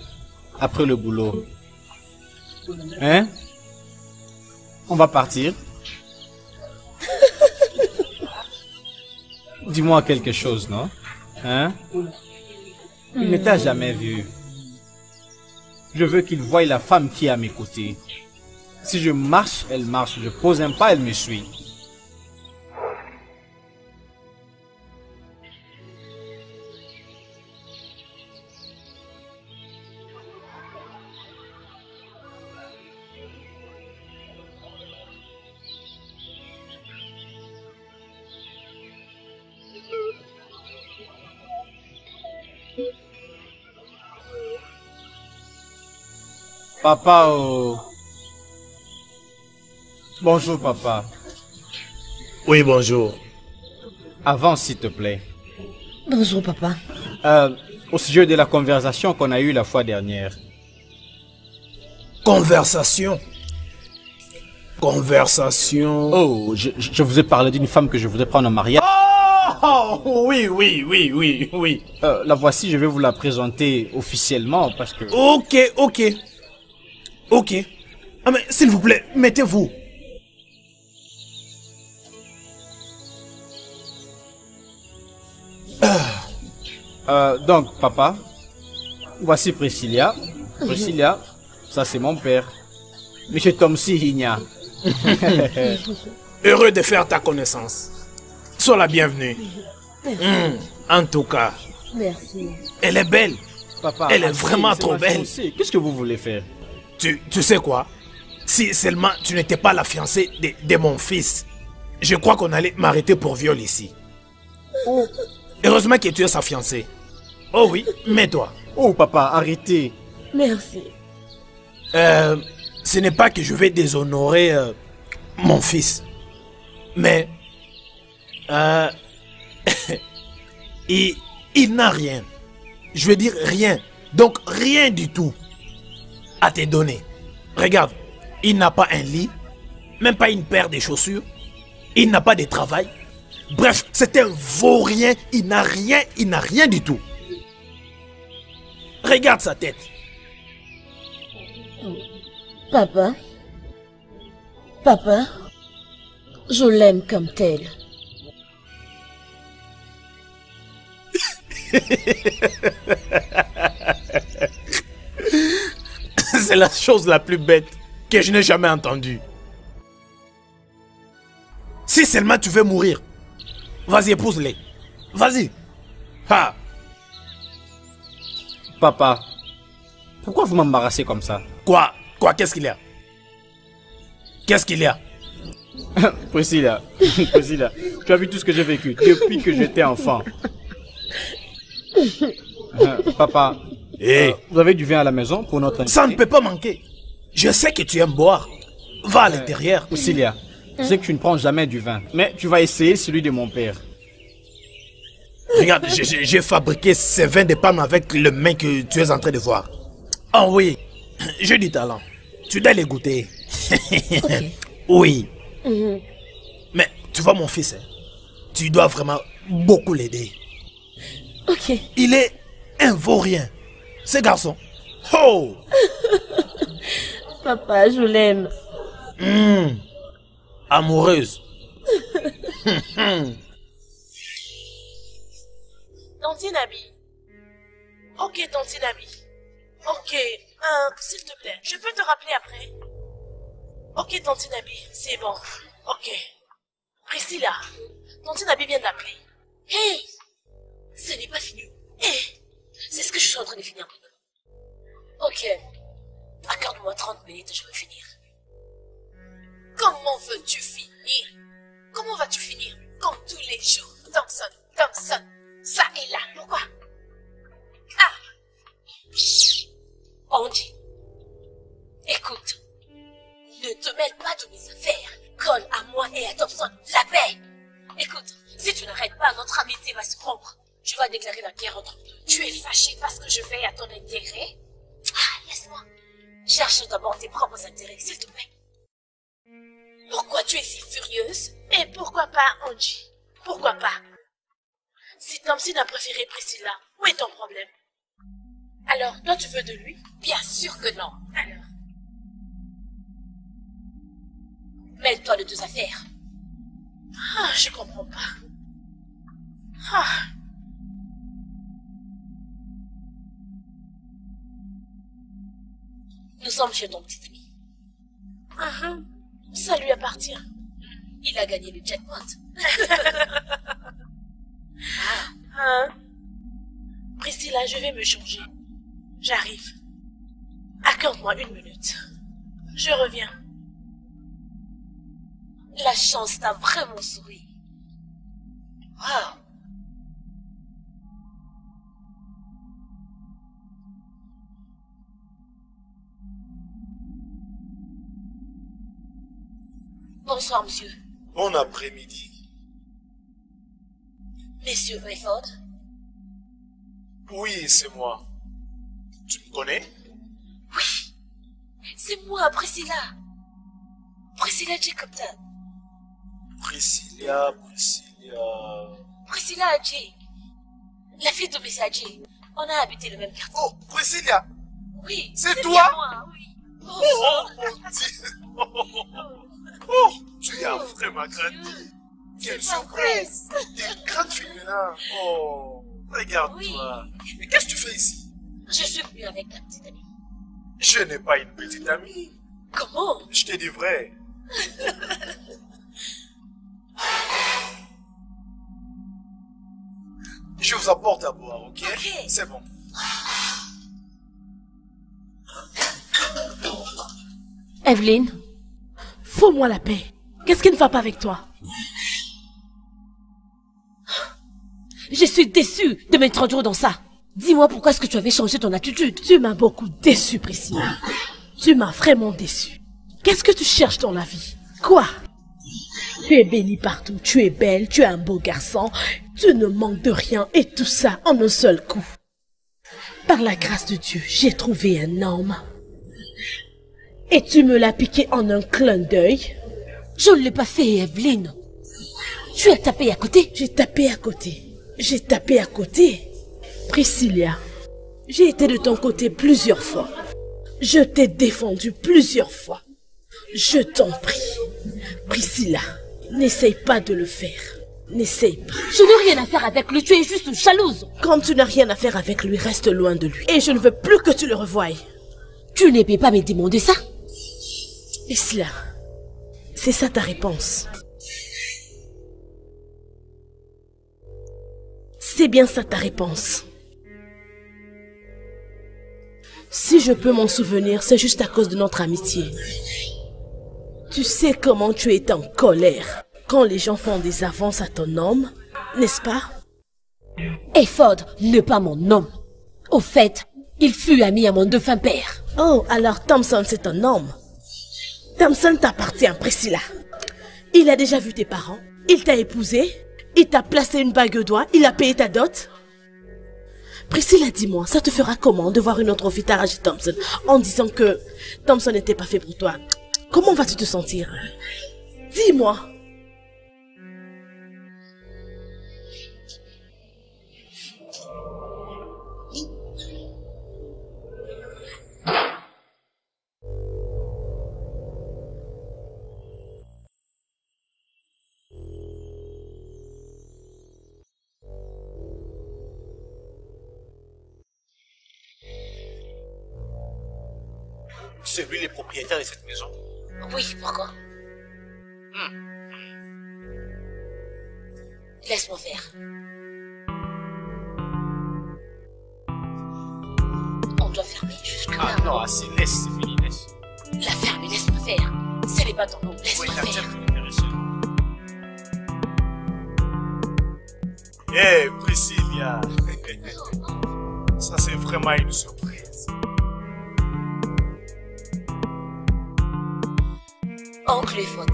après le boulot. Hein? On va partir. Dis-moi quelque chose, non? Hein? Il ne t'a jamais vu. Je veux qu'il voie la femme qui est à mes côtés. Si je marche, elle marche. Je pose un pas, elle me suit. Papa, oh... Bonjour, papa. Oui, bonjour. Avance, s'il te plaît. Bonjour, papa. Au sujet de la conversation qu'on a eue la fois dernière. Conversation? Conversation? Oh, je vous ai parlé d'une femme que je voudrais prendre en mariage. Oh! Oh, oui. La voici, je vais vous la présenter officiellement parce que... Ok. Ah, mais s'il vous plaît, mettez-vous. Donc, papa, voici Priscilla. Priscilla, ça c'est mon père. Monsieur Tom Sihigna. Heureux de faire ta connaissance. Sois la bienvenue. En tout cas. Merci. Elle est belle. Papa, elle est vraiment trop belle. Qu'est-ce que vous voulez faire? Tu sais quoi? Si seulement tu n'étais pas la fiancée de mon fils, je crois qu'on allait m'arrêter pour viol ici. Oh. Heureusement que tu es sa fiancée. Oh oui, mets-toi. Oh papa, arrêtez. Merci. Ce n'est pas que je vais déshonorer mon fils, mais il n'a rien. Je veux dire rien. Donc rien du tout à te donner. Regarde, il n'a pas un lit, même pas une paire de chaussures. Il n'a pas de travail. Bref, c'est un vaurien. Il n'a rien du tout. Regarde sa tête. Papa, je l'aime comme tel. C'est la chose la plus bête que je n'ai jamais entendue. Si seulement tu veux mourir, vas-y, épouse-les. Vas-y. Ha. Papa, pourquoi vous m'embarrassez comme ça? Quoi? Qu'est-ce qu'il y a? Priscilla, tu as vu tout ce que j'ai vécu depuis que j'étais enfant. Papa, hey. Vous avez du vin à la maison pour notre invité? Ça ne peut pas manquer. Je sais que tu aimes boire. Va à l'intérieur. Priscilla, je sais que tu ne prends jamais du vin, mais tu vas essayer celui de mon père. Regarde, j'ai fabriqué ces vins de palme avec le main que tu es en train de voir. Oh oui, j'ai du talent. Tu dois les goûter. Okay. Oui. Mais tu vois mon fils, hein? Tu dois vraiment beaucoup l'aider. Ok. Il est un vaurien, ce garçon. Oh. Papa, je l'aime. Amoureuse. Tantinabi. Ok, Tantinabi. Ok, s'il te plaît, je peux te rappeler après? Ok, Tantinabi, c'est bon. Ok. Priscilla, Tantinabi vient d'appeler. Hé, hey, ce n'est pas fini. Hé, hey, c'est ce que je suis en train de finir. Ok, accorde-moi 30 minutes, je vais finir. Comment veux-tu finir? Comment vas-tu finir? Comme tous les jours. Thompson, ça et là. Pourquoi? Ah! Angie, écoute. Ne te mêle pas de mes affaires. Colle à moi et à Thompson. La paix! Écoute, si tu n'arrêtes pas, notre amitié va se rompre. Tu vas déclarer la guerre entre nous. Tu es fâché parce que je veille à ton intérêt? Ah, laisse-moi. Cherche d'abord tes propres intérêts, s'il te plaît. Pourquoi tu es si furieuse? Et pourquoi pas, Angie? Pourquoi pas? Si Thompson a préféré Priscilla, où est ton problème? Alors, toi tu veux de lui? Bien sûr que non. Alors, mêle-toi de tes affaires. Ah, je comprends pas. Ah. Nous sommes chez ton petit ami. Ça lui appartient. Il a gagné le jackpot. Priscilla, je vais me changer. J'arrive. Accorde-moi 1 minute. Je reviens. La chance t'a vraiment souri. Wow. Bonsoir, monsieur. Bon après-midi. Monsieur Rayford? Oui, c'est moi. Tu me connais? Oui, c'est moi, Priscilla. Priscilla Jacobta. Priscilla. Priscilla a Jay. La fille de Priscilla Jay. On a habité le même quartier. Oh, Priscilla. Oui. C'est toi moi, oui. Oh, tu as vraiment grandi. Quelle surprise. T'es une grande fille là. Oh, regarde-toi. Oui. Mais qu'est-ce que tu fais ici? Je suis venue avec ta petite amie. Je n'ai pas une petite amie. Comment? Je t'ai dit vrai. Je vous apporte à boire, ok? Okay. C'est bon. Evelyne, fous-moi la paix. Qu'est-ce qui ne va pas avec toi? Je suis déçue de m'introduire dans ça. Dis-moi pourquoi est-ce que tu avais changé ton attitude. Tu m'as beaucoup déçue, Priscilla. Tu m'as vraiment déçue. Qu'est-ce que tu cherches dans la vie? Quoi? Tu es bénie partout, tu es belle, tu es un beau garçon, tu ne manques de rien et tout ça en un seul coup. Par la grâce de Dieu, j'ai trouvé un homme. Et tu me l'as piqué en un clin d'œil. Je ne l'ai pas fait, Evelyne. Tu as tapé à côté. J'ai tapé à côté. J'ai tapé à côté. Priscilla, j'ai été de ton côté plusieurs fois. Je t'ai défendu plusieurs fois. Je t'en prie. Priscilla, n'essaye pas de le faire. N'essaye pas. Je n'ai rien à faire avec lui, tu es juste jalouse. Comme tu n'as rien à faire avec lui, reste loin de lui. Et je ne veux plus que tu le revoies. Tu ne peux pas me demander ça? Priscilla, c'est ça ta réponse. C'est bien ça ta réponse. Si je peux m'en souvenir, c'est juste à cause de notre amitié. Tu sais comment tu es en colère quand les gens font des avances à ton homme, n'est-ce pas? Rayford n'est pas mon homme. Au fait, il fut ami à mon défunt père. Oh, alors Thompson c'est un homme. Thompson t'appartient, Priscilla. Il a déjà vu tes parents, il t'a épousée, il t'a placé une bague au doigt, il a payé ta dot. Priscilla, dis-moi, ça te fera comment de voir une autre fille t'arracher Thompson en disant que Thompson n'était pas fait pour toi? Comment vas-tu te sentir? Dis-moi. C'est lui le propriétaire de cette maison? Oui, pourquoi? Laisse-moi faire. On doit fermer jusque-là. Ah non, assez, laisse, c'est fini, laisse. La ferme, laisse-moi faire. Ce n'est pas ton nom, laisse-moi faire. Hé, hey, Priscilla. Ça, c'est vraiment une surprise. Oncle Rayford,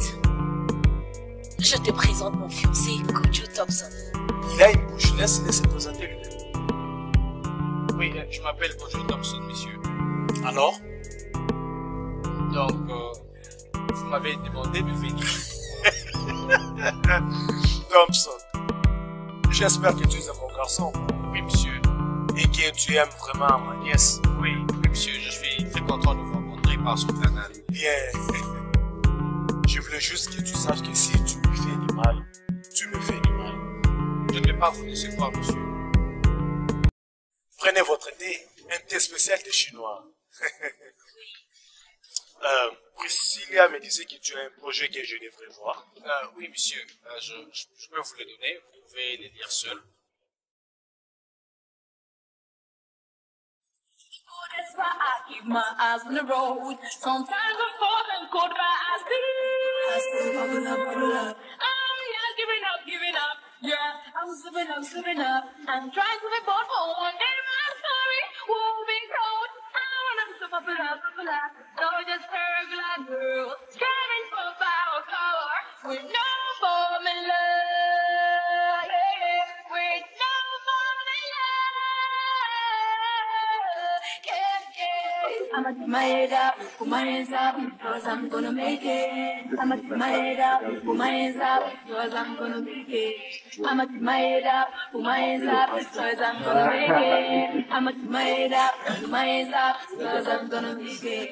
je te présente mon fiancé, Kojo Thompson. Il a une bouche, laisse-le se présenter lui-même. Oui, je m'appelle Kojo Thompson, monsieur. Alors? Donc, vous m'avez demandé de venir. Thompson, j'espère que tu es un bon garçon. Oui, monsieur. Et que tu aimes vraiment ma nièce. Oui, oui, monsieur, je suis très content de vous rencontrer par son canal. Bien. Yeah. Je voulais juste que tu saches que si tu me fais du mal, tu me fais du mal. Je ne vais pas vous laisser voir, monsieur. Prenez votre thé, un thé spécial de chinois. Priscilla me disait que tu as un projet que je devrais voir. Oui, monsieur. Je peux vous le donner. Vous pouvez le lire seul. That's why I keep my eyes on the road. Sometimes I fall and caught my eyes still bubble up I'm not giving up Yeah, I'm slipping up I'm trying to be bold for one day my story won't be told I wanna be so popular So just a regular girl Striving for power With no formula With no formula Yeah, yeah I'm gonna put my head up, put my hands up, cause I'm gonna make it. I'm gonna put my head up, put my hands up, cause I'm gonna make it. I'm gonna put my head up, put my hands up, cause I'm gonna make it. I'm gonna put my head up, put my hands up, cause I'm gonna make it.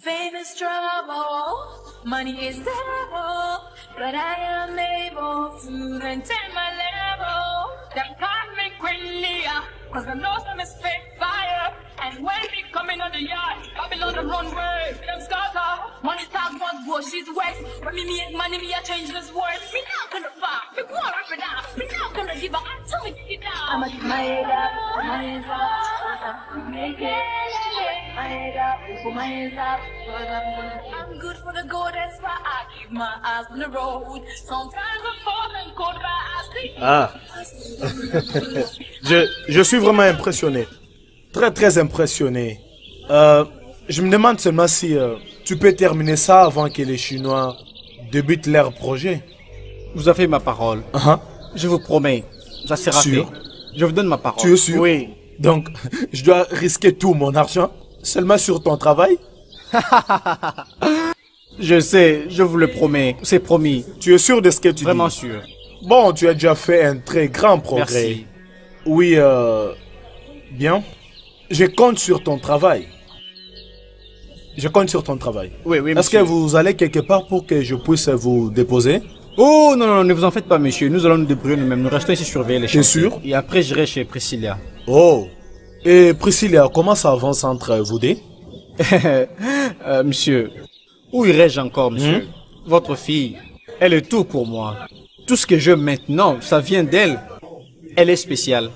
Fame is trouble, money is terrible, but I am able to maintain my level. Them call me Queen Leah, cause the notion is fake fire. And when we come in on the yard, Babylon the runway, them scatter. Money talk, one wash is wet. When me make money, me a change this world. Me not gonna fuck, me war up and up. Me not gonna give up until me get it down. I'ma keep my head up, my hands up, cause I'm gonna make it. My head up, put my hands up, cause I'm gonna make it. I'm good for the gold, that's why I keep my eyes on the road. Sometimes I fall and go to my eyes. Ah, je suis vraiment impressionné, très impressionné. Je me demande seulement si tu peux terminer ça avant que les Chinois débutent leur projet. Vous avez ma parole. Je vous promets, ça sera fait. Je vous donne ma parole. Tu es sûr? Oui. Donc, je dois risquer tout mon argent seulement sur ton travail? Je sais, je vous le promets, c'est promis. Tu es sûr de ce que tu dis? Vraiment sûr. Bon, tu as déjà fait un très grand progrès. Merci. Oui, bien. Je compte sur ton travail. Je compte sur ton travail. Oui, oui, monsieur. Est-ce que vous allez quelque part pour que je puisse vous déposer? Oh, non, non, ne vous en faites pas, monsieur. Nous allons nous débrouiller nous-mêmes. Nous restons ici surveiller les chantiers. C'est sûr? Et après, j'irai chez Priscilla. Oh. Et Priscilla, comment ça avance entre vous deux? Monsieur, où irai-je encore, monsieur? Votre fille, elle est tout pour moi. Tout ce que j'ai maintenant, ça vient d'elle. Elle est spéciale.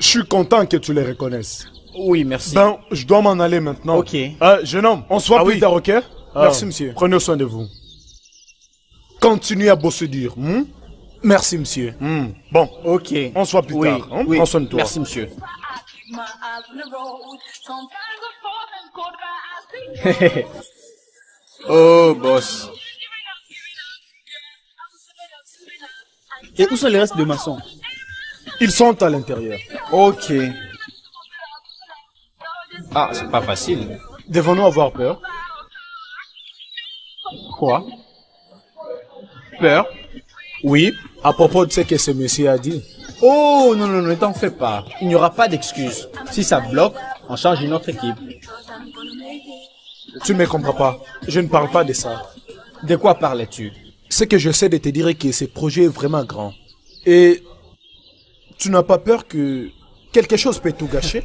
Je suis content que tu les reconnaisses. Oui, merci. Ben, je dois m'en aller maintenant. Ok. Jeune homme, on se voit plus tard, ok? Merci, monsieur. Prenez soin de vous. Continuez à bosser dur. Merci, monsieur. Bon, ok. On se voit plus tard. Prends soin de toi. Merci, monsieur. Oh, boss. Et où sont les restes de maçons? Ils sont à l'intérieur. Ok. Ah, c'est pas facile. Devons-nous avoir peur? Quoi? Peur? Oui, à propos de ce que ce monsieur a dit. Oh, non, non, ne t'en fais pas. Il n'y aura pas d'excuse. Si ça bloque, on change une autre équipe. Tu ne me comprends pas. Je ne parle pas de ça. De quoi parlais-tu? Ce que j'essaie de te dire est que ce projet est vraiment grand. Et tu n'as pas peur que quelque chose peut tout gâcher?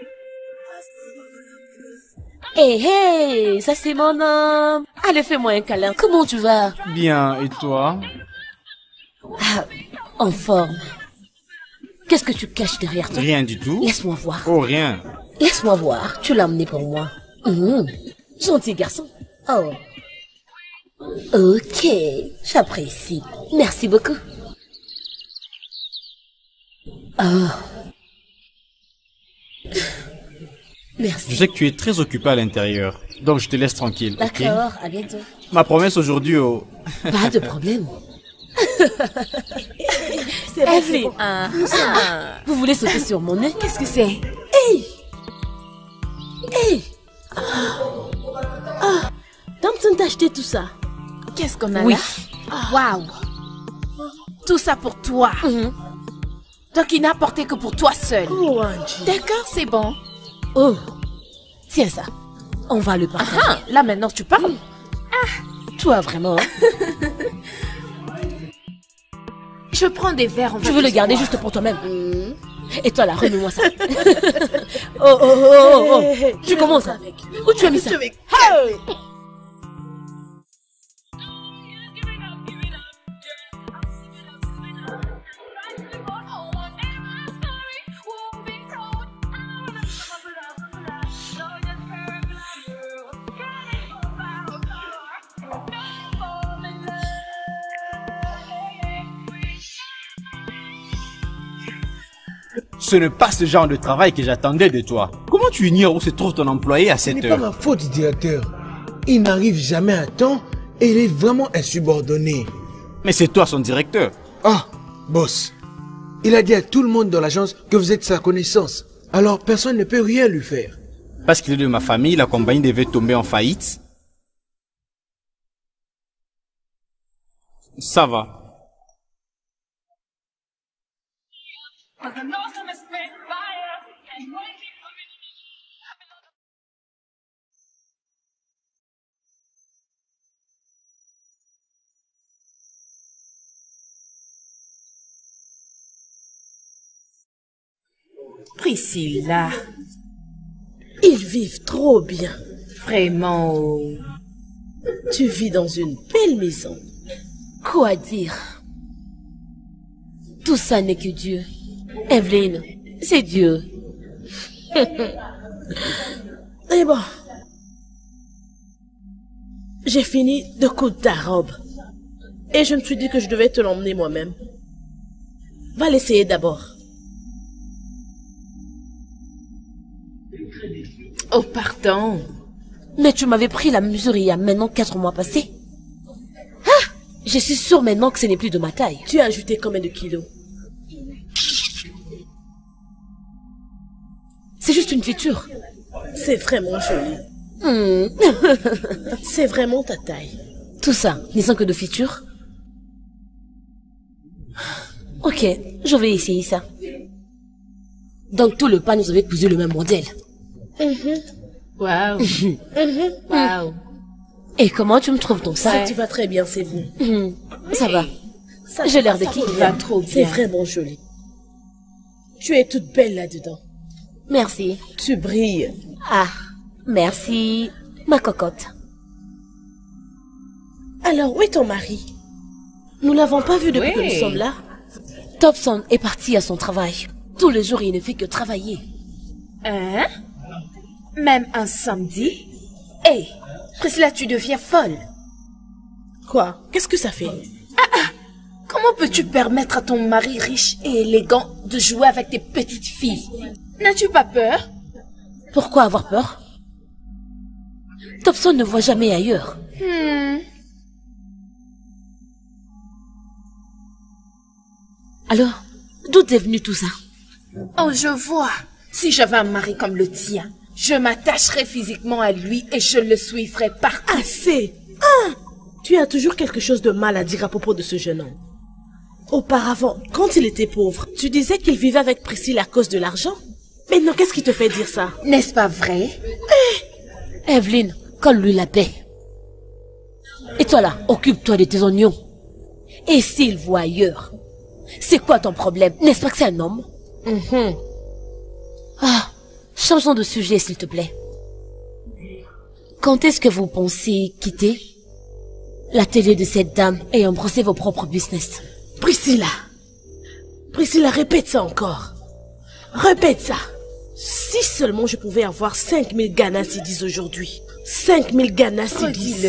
Hey, hey, ça c'est mon homme. Allez, fais-moi un câlin. Comment tu vas? Bien, et toi? Ah, en forme. Qu'est-ce que tu caches derrière toi? Rien du tout. Laisse-moi voir. Oh, rien. Laisse-moi voir. Tu l'as emmené pour moi. Gentil garçon. Oh. Ok, j'apprécie. Merci beaucoup. Oh. Merci. Je sais que tu es très occupé à l'intérieur, donc je te laisse tranquille. D'accord, okay? À bientôt. Ma promesse aujourd'hui au... Pas de problème. Evelyne, vous voulez sauter sur mon nez? Qu'est-ce que c'est? Hey! Hey! Thompson t'a acheté tout ça. Qu'est-ce qu'on a là? Waouh! Tout ça pour toi. Donc il n'a porté que pour toi seul. Oh, d'accord, c'est bon. Oh, tiens ça. On va le partager. Là maintenant tu parles. Toi vraiment. Je prends des verres. Tu veux le garder juste pour toi-même. Et toi là, remets-moi ça. Oh oh oh oh. Tu commences avec. Où tu as mis ça? Ce n'est pas ce genre de travail que j'attendais de toi. Comment tu ignores où se trouve ton employé à cette heure? Ce n'est pas ma faute, directeur. Il n'arrive jamais à temps et il est vraiment insubordonné. Mais c'est toi son directeur. Ah, boss. Il a dit à tout le monde dans l'agence que vous êtes sa connaissance. Alors personne ne peut rien lui faire. Parce qu'il est de ma famille, la compagnie devait tomber en faillite. Ça va. Priscilla, ils vivent trop bien. Vraiment, oh. Tu vis dans une belle maison. Quoi dire? Tout ça n'est que Dieu. Evelyne, c'est Dieu. Et bon, j'ai fini de coudre ta robe. Et je me suis dit que je devais te l'emmener moi-même. Va l'essayer d'abord. Oh, pardon. Mais tu m'avais pris la mesure il y a maintenant 4 mois passés. Ah, je suis sûre maintenant que ce n'est plus de ma taille. Tu as ajouté combien de kilos? C'est juste une feature. C'est vraiment joli. Mmh. C'est vraiment ta taille. Tout ça, n'y sont que de features. Ok, je vais essayer ça. Donc tout le pas, nous avait cousu le même modèle. Waouh. Waouh. Et comment tu me trouves ton sac? Ça, tu vas très bien, c'est vous. Ça va. Ça, j'ai l'air de qui? Va trop bien. C'est vraiment joli. Tu es toute belle là-dedans. Merci. Tu brilles. Ah, merci, ma cocotte. Alors, où est ton mari? Nous l'avons pas vu depuis que nous sommes là. Thompson est parti à son travail. Tous les jours, il ne fait que travailler. Hein? Même un samedi? Hé, hey, Priscilla, tu deviens folle. Quoi? Qu'est-ce que ça fait? Comment peux-tu permettre à ton mari riche et élégant de jouer avec tes petites filles? N'as-tu pas peur? Pourquoi avoir peur? Thompson ne voit jamais ailleurs. Alors, d'où est venu tout ça? Oh, je vois. Si j'avais un mari comme le tien, je m'attacherais physiquement à lui et je le suivrais partout. Assez! Tu as toujours quelque chose de mal à dire à propos de ce jeune homme. Auparavant, quand il était pauvre, tu disais qu'il vivait avec Priscilla à cause de l'argent. Maintenant, qu'est-ce qui te fait dire ça? N'est-ce pas vrai? Hey, Evelyne, colle-lui la paix. Et toi là, occupe-toi de tes oignons. Et s'il voit ailleurs, c'est quoi ton problème? N'est-ce pas que c'est un homme? Ah, changeons de sujet, s'il te plaît. Quand est-ce que vous pensez quitter la télé de cette dame et embrasser vos propres business? Priscilla! Priscilla, répète ça encore. Répète ça. Si seulement je pouvais avoir 5000 Ghana Cedis aujourd'hui. 5000 Ghana Cedis.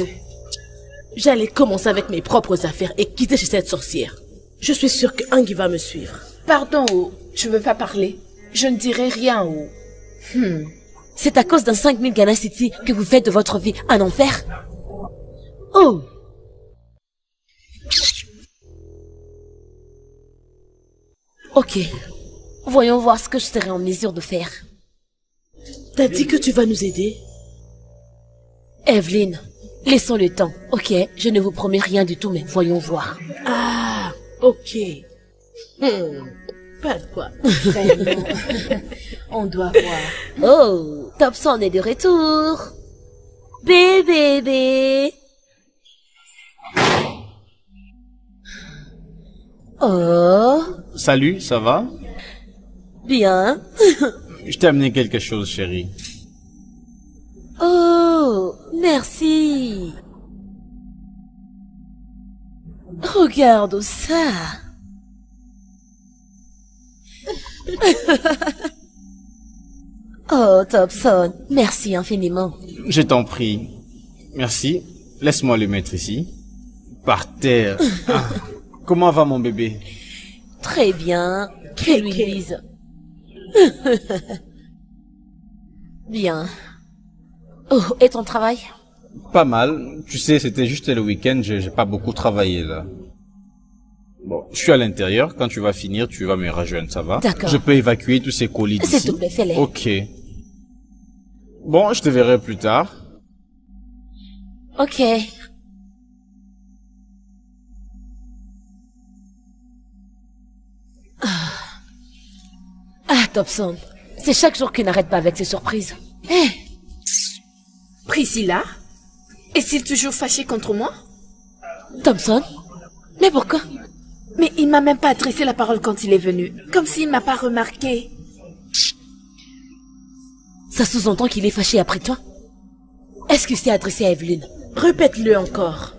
J'allais commencer avec mes propres affaires et quitter chez cette sorcière. Je suis sûre qu'Angie va me suivre. Pardon, oh, je ne veux pas parler. Je ne dirai rien, oh. C'est à cause d'un 5000 Ghana Cedis que vous faites de votre vie un enfer? Oh! Ok, voyons voir ce que je serai en mesure de faire. T'as dit que tu vas nous aider? Evelyne, laissons le temps, ok? Je ne vous promets rien du tout, mais voyons voir. Ah, ok. Pas de quoi. Vraiment. On doit voir. Oh, Thompson est de retour. Bébé. Oh. Salut, ça va? Bien. Je t'ai amené quelque chose, chérie. Oh, merci. Regarde ça. Oh, Thompson, merci infiniment. Je t'en prie. Merci. Laisse-moi le mettre ici. Par terre. Ah. Comment va mon bébé? Très bien. Qu'elle lui dise. Bien. Oh, et ton travail? Pas mal. Tu sais, c'était juste le week-end, j'ai pas beaucoup travaillé là. Bon, je suis à l'intérieur. Quand tu vas finir, tu vas me rejoindre, ça va? D'accord. Je peux évacuer tous ces colis d'ici. S'il te plaît, fais-les. Ok. Bon, je te verrai plus tard. Ok. Ah, Thompson, c'est chaque jour qu'il n'arrête pas avec ses surprises. Hé, hey. Priscilla, est-il toujours fâché contre moi? Thompson, mais pourquoi? Mais il m'a même pas adressé la parole quand il est venu, comme s'il m'a pas remarqué. Ça sous-entend qu'il est fâché après toi? Est-ce qu'il s'est adressé à Evelyne? Répète-le encore.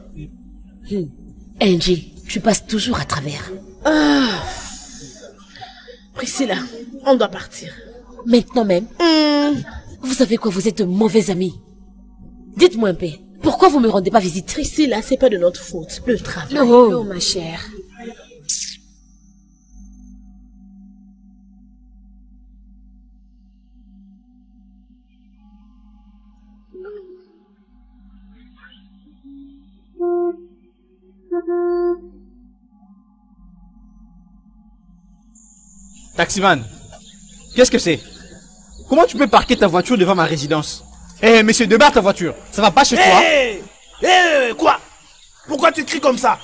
Angie, tu passes toujours à travers. Ah. Priscilla, on doit partir. Maintenant même? Vous savez quoi, vous êtes de mauvais amis. Dites-moi un peu, pourquoi vous me rendez pas visite? Priscilla, c'est pas de notre faute, le travail. Oh, ma chère. Taximan, qu'est-ce que c'est? Comment tu peux parquer ta voiture devant ma résidence? Eh, hey, monsieur, débarre ta voiture, ça va pas chez toi? Hey, quoi? Pourquoi tu cries comme ça?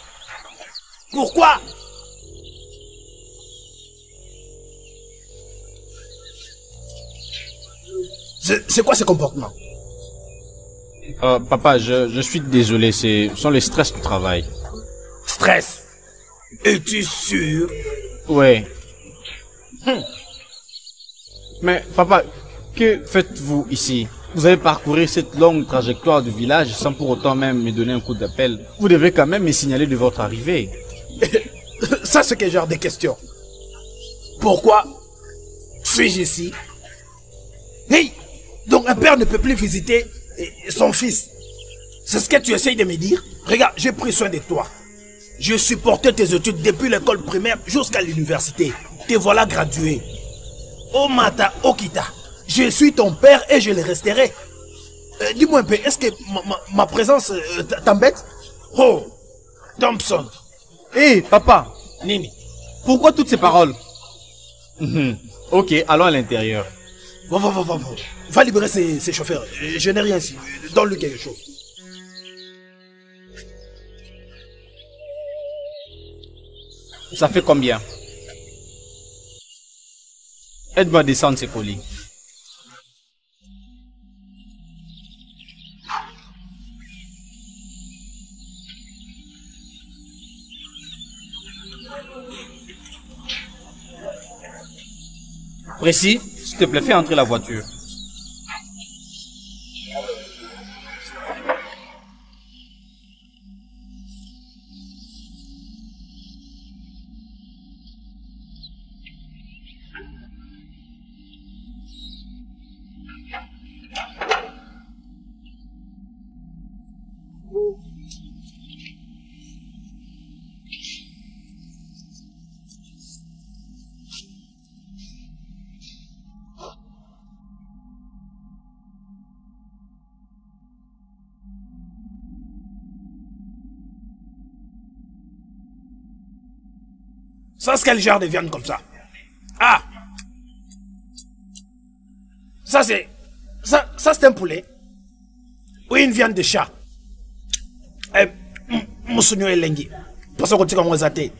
Pourquoi? C'est quoi ce comportement? Papa, je suis désolé, ce sont les stress du travail. Stress? Es-tu sûr? Ouais. Mais papa, que faites-vous ici? Vous avez parcouru cette longue trajectoire du village sans pour autant même me donner un coup d'appel. Vous devez quand même me signaler de votre arrivée. Ça, c'est quel genre de question? Pourquoi suis-je ici? Hey, donc un père ne peut plus visiter son fils. C'est ce que tu essayes de me dire? Regarde, j'ai pris soin de toi. Je supportais tes études depuis l'école primaire jusqu'à l'université. Te voilà gradué. Omata Okita, je suis ton père et je le resterai. Dis-moi un peu, est-ce que ma présence t'embête? Oh, Thompson. Hé, hey, papa. Nini, pourquoi toutes ces paroles? Ok, allons à l'intérieur. Va libérer ces chauffeurs. Je n'ai rien ici. Donne-lui quelque chose. Ça fait combien? Aide-moi à descendre ces colis. Précis, s'il te plaît, fais entrer la voiture. Ça, c'est quel genre de viande comme ça? Ah! Ça, c'est... Ça c'est un poulet. Oui, une viande de chat. Moussonio et lengi. Parce qu'on dit qu'on va athées.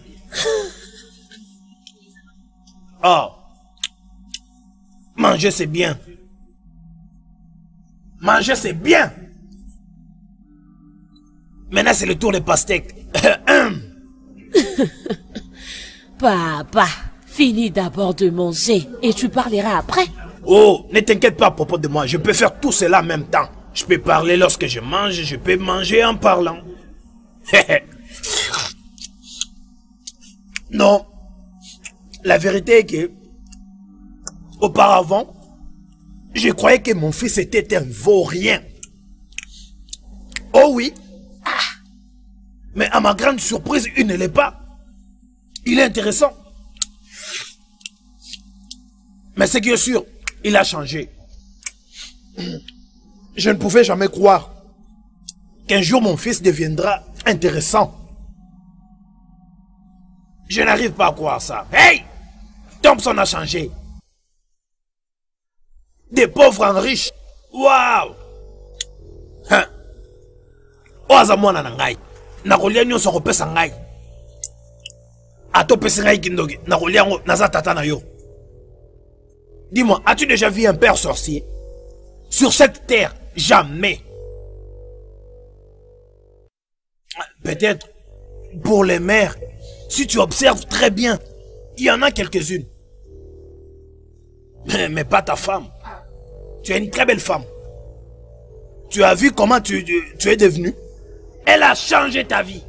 Oh. Manger, c'est bien. Manger, c'est bien. Maintenant, c'est le tour des pastèques. Papa, finis d'abord de manger et tu parleras après. Oh, ne t'inquiète pas à propos de moi, je peux faire tout cela en même temps. Je peux parler lorsque je mange, je peux manger en parlant. Non, la vérité est que, auparavant, je croyais que mon fils était un vaurien. Oh oui, mais à ma grande surprise, il ne l'est pas. Il est intéressant. Mais ce qui est sûr, il a changé. Je ne pouvais jamais croire qu'un jour mon fils deviendra intéressant. Je n'arrive pas à croire ça. Hey! Thompson a changé. Des pauvres en riches. Waouh! Hein? Oazamon nanangai. Nakolia nyo so kopesa ngai. Ato pesa ngai kindogi. Nakolia ngo nazatata na yo. Dis-moi, as-tu déjà vu un père sorcier? Sur cette terre, jamais. Peut-être pour les mères, si tu observes très bien, il y en a quelques-unes. Mais pas ta femme. Tu es une très belle femme. Tu as vu comment tu es devenue. Elle a changé ta vie.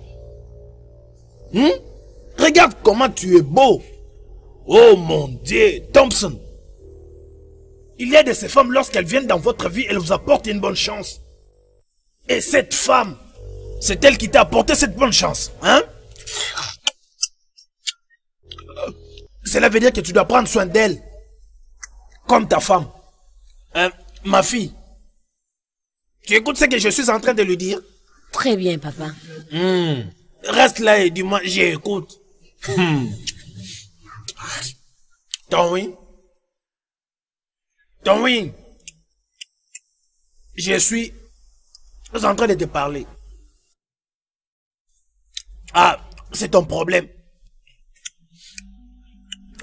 Regarde comment tu es beau. Oh mon Dieu, Thompson. Il y a de ces femmes, lorsqu'elles viennent dans votre vie, elles vous apportent une bonne chance. Et cette femme, c'est elle qui t'a apporté cette bonne chance. Hein? Cela veut dire que tu dois prendre soin d'elle. Comme ta femme. Ma fille. Tu écoutes ce que je suis en train de lui dire? Très bien, papa. Reste là et dis-moi, j'écoute. Tom, oui. Je suis en train de te parler. Ah, c'est ton problème.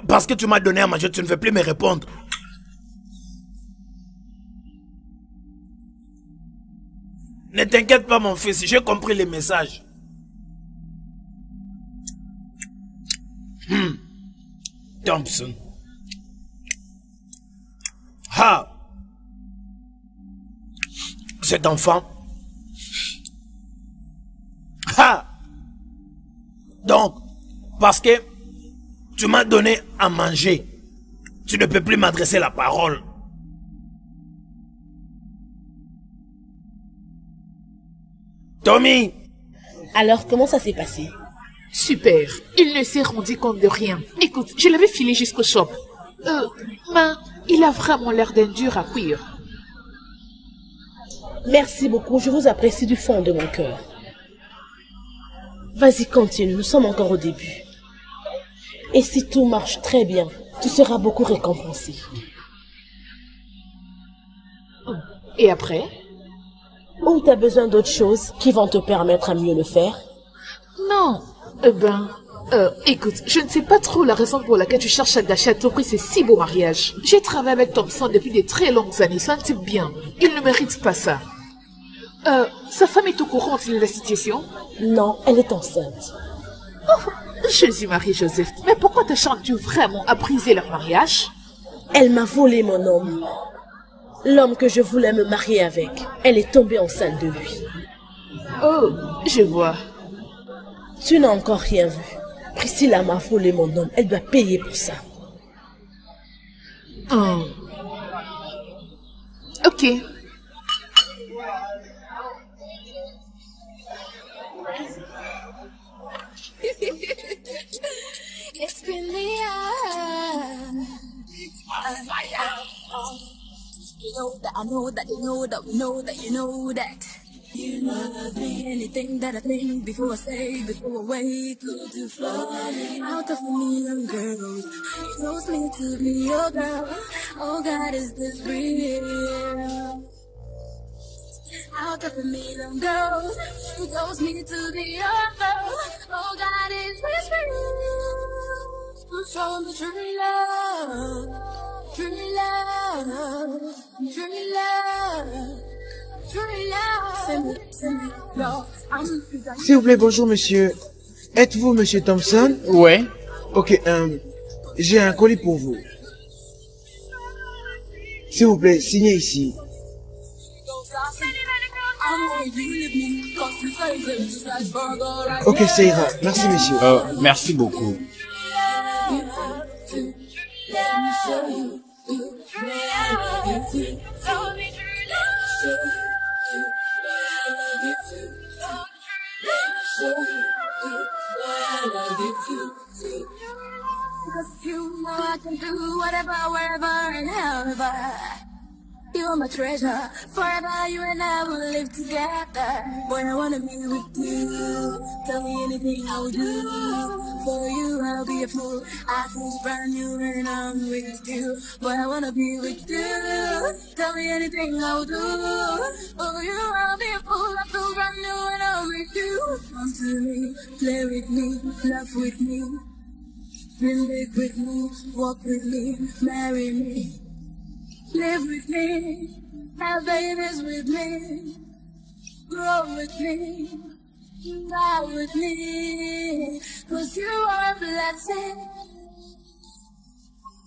Parce que tu m'as donné à manger, tu ne veux plus me répondre. Ne t'inquiète pas, mon fils, j'ai compris les messages. Thompson. Ah! Cet enfant. Ah! Donc, parce que tu m'as donné à manger, tu ne peux plus m'adresser la parole. Tommy! Alors, comment ça s'est passé? Super! Il ne s'est rendu compte de rien. Écoute, je l'avais filé jusqu'au shop. Mais il a vraiment l'air d'un dur à cuire. Merci beaucoup, je vous apprécie du fond de mon cœur. Vas-y, continue, nous sommes encore au début. Et si tout marche très bien, tu seras beaucoup récompensé. Et après? Ou tu as besoin d'autres choses qui vont te permettre à mieux le faire? Non, écoute, je ne sais pas trop la raison pour laquelle tu cherches à gâcher à tout prix ces si beaux mariages. J'ai travaillé avec Thompson depuis de très longues années, c'est un type bien. Il ne mérite pas ça. Sa femme est au courant de la situation? Non, elle est enceinte. Oh, Jésus-Marie-Joseph, mais pourquoi te chantes-tu vraiment à briser leur mariage? Elle m'a volé mon homme. L'homme que je voulais me marier avec. Elle est tombée enceinte de lui. Oh, je vois. Tu n'as encore rien vu. Priscilla m'a volé mon homme. Elle doit payer pour ça. Ok. It's been the I know that you know that we know that you know that you never be anything that I think before I say before I wait to falling out of me and girls you chose me to be your girl all God is this real out of me and girls you chose me to be your girl all God is this real to show me true love, true love. S'il vous plaît, bonjour monsieur. Êtes-vous monsieur Thompson? Ouais. Ok, j'ai un colis pour vous. S'il vous plaît, signez ici. Ok, ça ira. Merci monsieur. Merci beaucoup. perfume. Now I can do whatever, wherever, and however. You're my treasure. Forever, you and I will live together. Boy, I wanna be with you. Tell me anything I will do. For you, I'll be a fool. I feel brand new and I'm with you. Boy, I wanna be with you. Tell me anything I will do. For you, I'll be a fool. I feel brand new and I'm with you. Come to me, play with me, love with me. Dream big with me, walk with me, marry me. Live with me, have babies with me. Grow with me, die with me. Cause you are a blessing.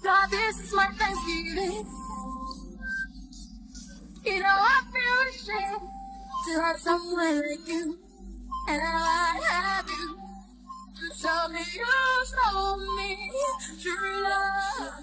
God, this is my Thanksgiving. You know I feel ashamed to have someone like you. And now I have you. You show me, you show me true love.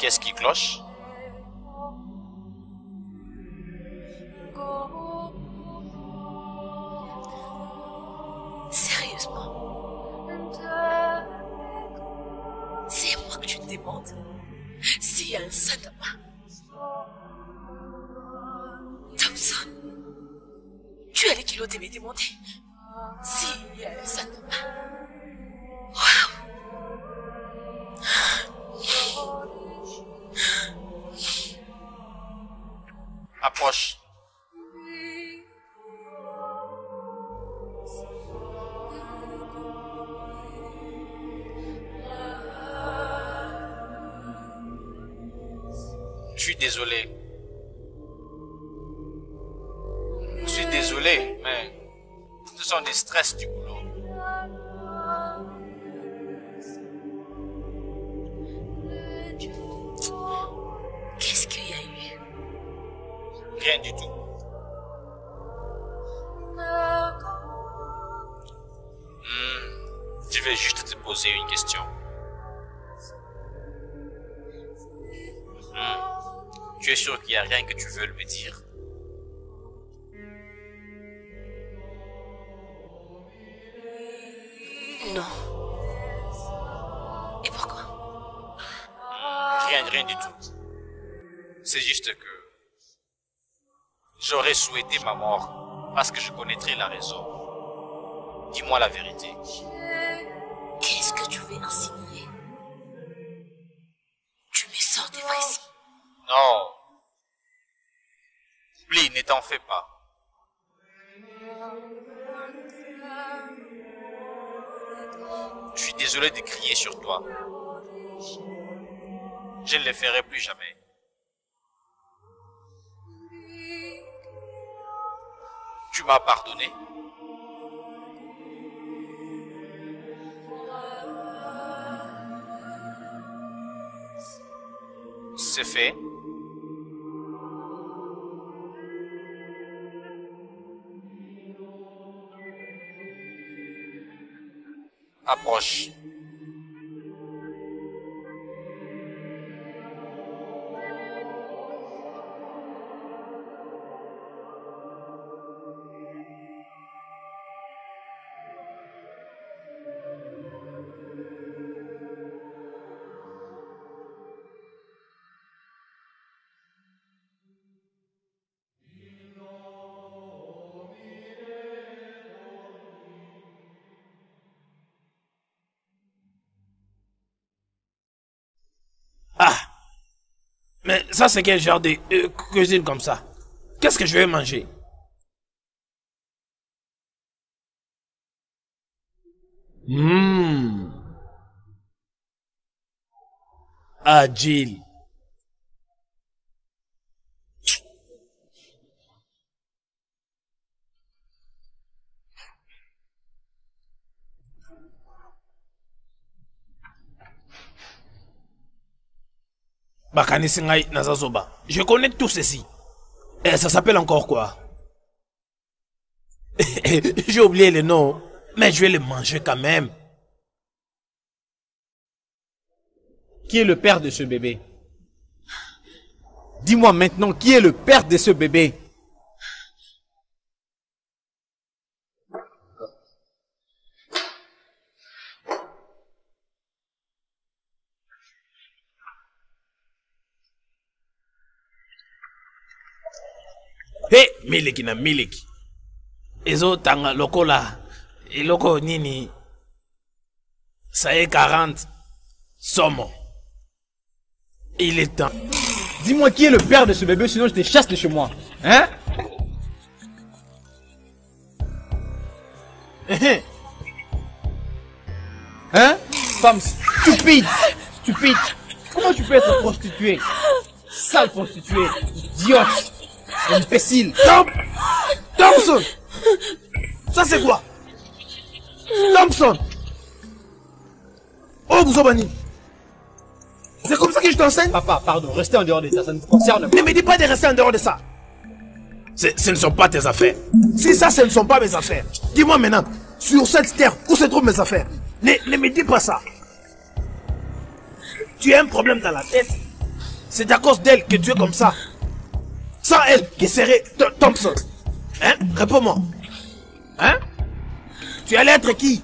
Qu'est-ce qui cloche? Sérieusement? C'est moi que tu te demandes s'il y a un Satama. Thompson, tu as les kilos de me demander s'il y a un Satama. Approche. Je suis désolé, mais ce sont des stress du boulot. Rien du tout. Je vais juste te poser une question. Tu es sûr qu'il n'y a rien que tu veux me dire? Non. Et pourquoi? Rien du tout. C'est juste que j'aurais souhaité ma mort parce que je connaîtrais la raison. Dis-moi la vérité. Qu'est-ce que tu veux insinuer? Tu me sors des vrais. Non. Oublie, ne t'en fais pas. Je suis désolé de crier sur toi. Je ne le ferai plus jamais. Tu m'as pardonné. C'est fait. Approche. Mais ça, c'est quel genre de cuisine comme ça? Qu'est-ce que je vais manger? Agile. Je connais tout ceci. Et ça s'appelle encore quoi? J'ai oublié le nom, mais je vais le manger quand même. Qui est le père de ce bébé? Dis-moi maintenant, qui est le père de ce bébé? Hé, Miliki na Miliki. Ezo tanga loko la. Et loko nini. Ça est 40. Somo. Il est temps. Dis-moi qui est le père de ce bébé, sinon je te chasse de chez moi. Hein? Hein? Femme stupide! Stupide! Comment tu peux être prostituée? Sale prostituée! Idiote! Imbécile! Thompson! Ça c'est quoi? Thompson! Oh, Bouzobani! C'est comme ça que je t'enseigne? Papa, pardon, restez en dehors de ça, ça ne me concerne pas. Ne me dis pas de rester en dehors de ça. Ce ne sont pas tes affaires. Si ça, ce ne sont pas mes affaires. Dis-moi maintenant, sur cette terre, où se trouvent mes affaires? Ne me dis pas ça. Tu as un problème dans la tête. C'est à cause d'elle que tu es comme ça. Sans elle, qui serait Thompson? Hein? Réponds-moi. Hein? Tu allais être qui?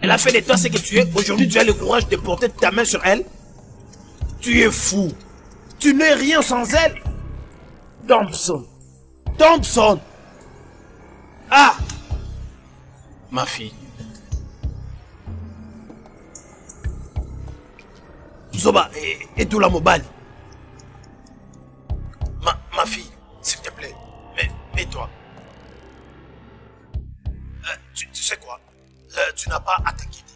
Elle a fait de toi ce que tu es. Aujourd'hui, tu as le courage de porter ta main sur elle. Tu es fou. Tu n'es rien sans elle. Thompson. Thompson. Ah! Ma fille. Zoba, et tout la mobile. Ma fille, s'il te plaît. Mais toi. Tu sais quoi? Tu n'as pas à t'inquiéter.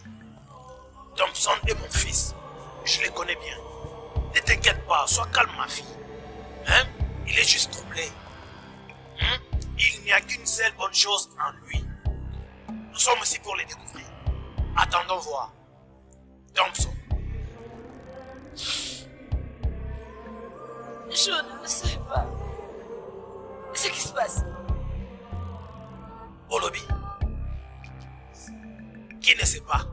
Thompson est mon fils. Je le connais bien. Ne t'inquiète pas, sois calme ma fille. Hein? Il est juste troublé. Hein? Il n'y a qu'une seule bonne chose en lui. Nous sommes ici pour le découvrir. Attendons voir. Thompson. Je ne sais pas ce qui se passe. Au lobby. Qui ne sait pas?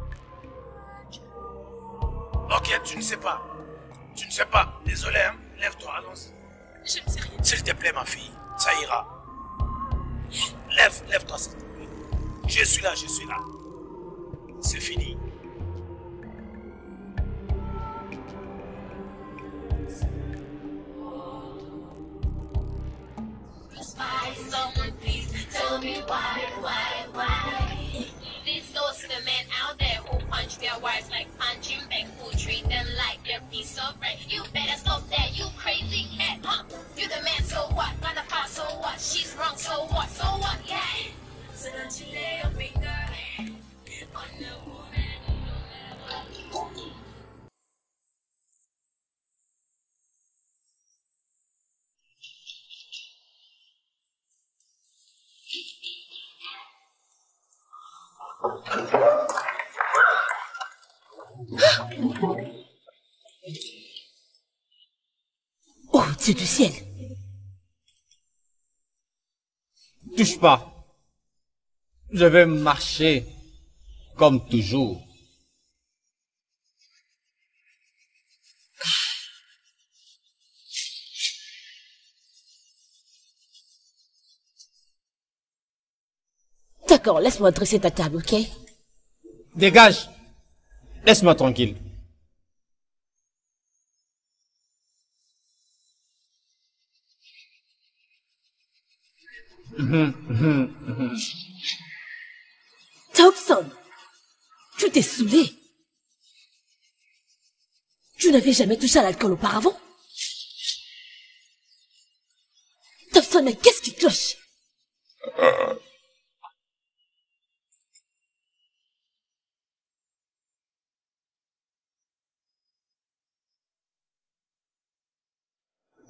Ok, tu ne sais pas. Tu ne sais pas. Désolé, hein? Lève-toi, allons-y. Je ne sais rien. S'il te plaît, ma fille, ça ira. Lève-toi, s'il te plaît. Je suis là. C'est fini. Someone please tell me why? There's those men out there who punch their wives like punching back, who treat them like they're piece of bread. You better stop that, you crazy cat, huh? You the man, so what? Motherfucker, so what? She's wrong, so what? So what? Yeah. So don't you lay your finger on the woman. Oh, Dieu du ciel! Touche pas! Je vais marcher comme toujours. D'accord, laisse-moi dresser ta table, ok? Dégage! Laisse-moi tranquille. Thompson, tu t'es saoulé. Tu n'avais jamais touché à l'alcool auparavant. Thompson, mais qu'est-ce qui cloche?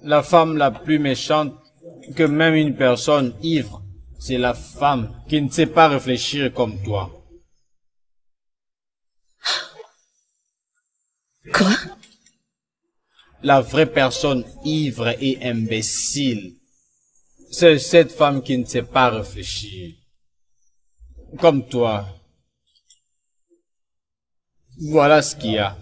La femme la plus méchante que même une personne ivre, c'est la femme qui ne sait pas réfléchir comme toi. Quoi? la vraie personne ivre et imbécile, c'est cette femme qui ne sait pas réfléchir. Comme toi. Voilà ce qu'il y a.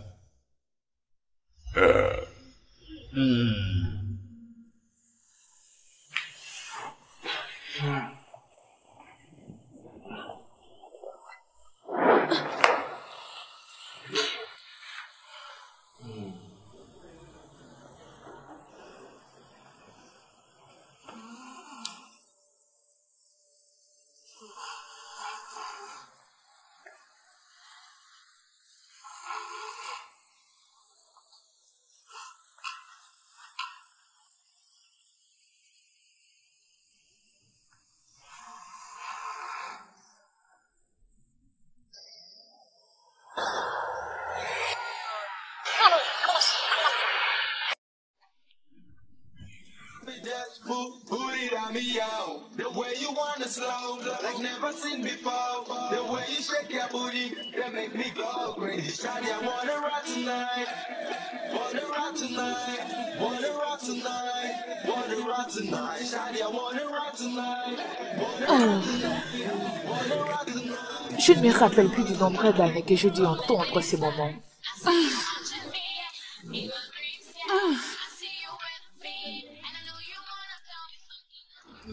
Je ne me rappelle plus du nombre d'années que j'ai dû entendre ces moments.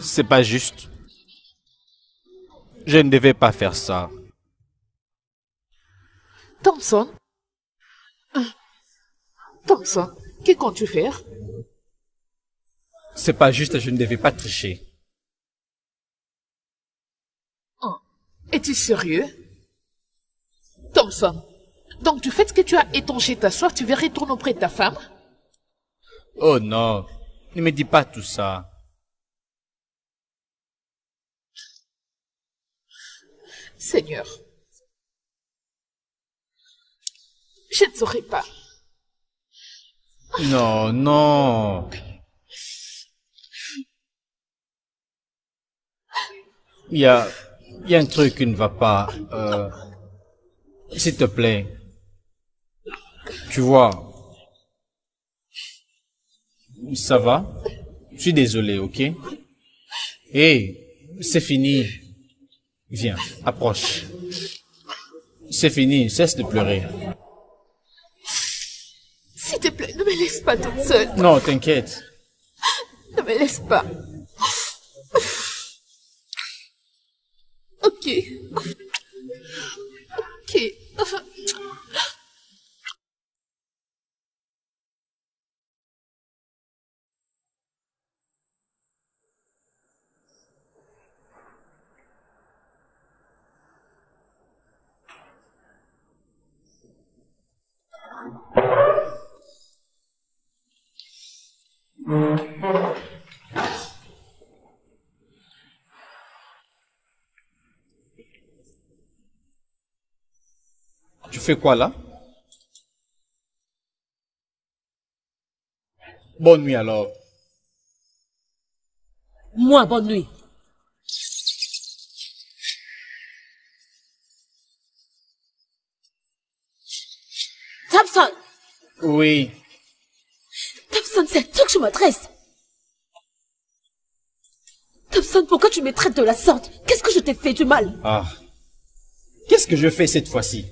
C'est pas juste. Je ne devais pas faire ça. Thompson? Thompson, que comptes-tu faire? C'est pas juste, je ne devais pas tricher. Oh. Es-tu sérieux? Thompson, donc du fait que tu as étanché ta soif, tu veux retourner auprès de ta femme? Oh non, ne me dis pas tout ça. Seigneur, je ne saurais pas. Non, non. Il y a un truc qui ne va pas. S'il te plaît. Tu vois. Ça va? Je suis désolé, ok? Hey, c'est fini. Viens, approche. C'est fini, cesse de pleurer. S'il te plaît, ne me laisse pas toute seule. Non, t'inquiète. Ne me laisse pas. Ok. Ok. Tu fais quoi là? Bonne nuit alors. Moi, bonne nuit. Thompson. Oui. Thompson, c'est à toi que je m'adresse. Thompson, pourquoi tu me traites de la sorte? Qu'est-ce que je t'ai fait du mal? Ah. Qu'est-ce que je fais cette fois-ci?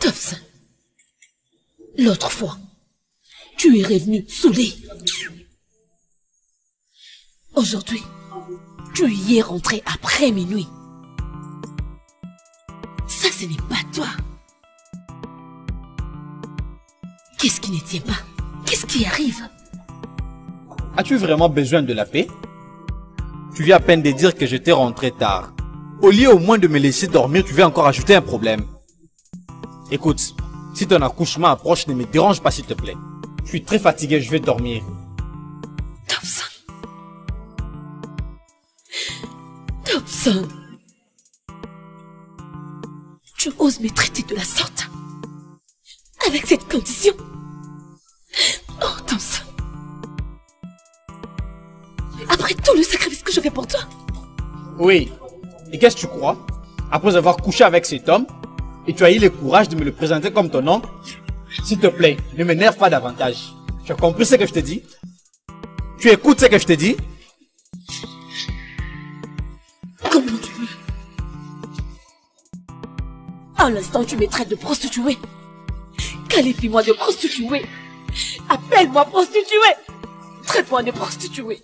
Thompson, l'autre fois, tu es revenu saoulé. Aujourd'hui, tu y es rentré après minuit. Ça, ce n'est pas toi. Qu'est-ce qui ne tient pas? Qu'est-ce qui arrive? As-tu vraiment besoin de la paix? Tu viens à peine de dire que j'étais rentré tard. Au lieu au moins de me laisser dormir, tu viens encore ajouter un problème. Écoute, si ton accouchement approche, ne me dérange pas s'il te plaît. Je suis très fatigué, je vais dormir. Thompson. Thompson. Tu oses me traiter de la sorte? Avec cette condition? Oh, Thompson. Après tout le sacrifice que je fais pour toi? Oui. Et qu'est-ce que tu crois? Après avoir couché avec cet homme, et tu as eu le courage de me le présenter comme ton oncle? S'il te plaît, ne m'énerve pas davantage. Tu as compris ce que je te dis? Tu écoutes ce que je te dis? Comment tu veux? À l'instant, tu me traites de prostituée. Qualifie-moi de prostituée. Appelle-moi prostituée. Traite-moi de prostituée.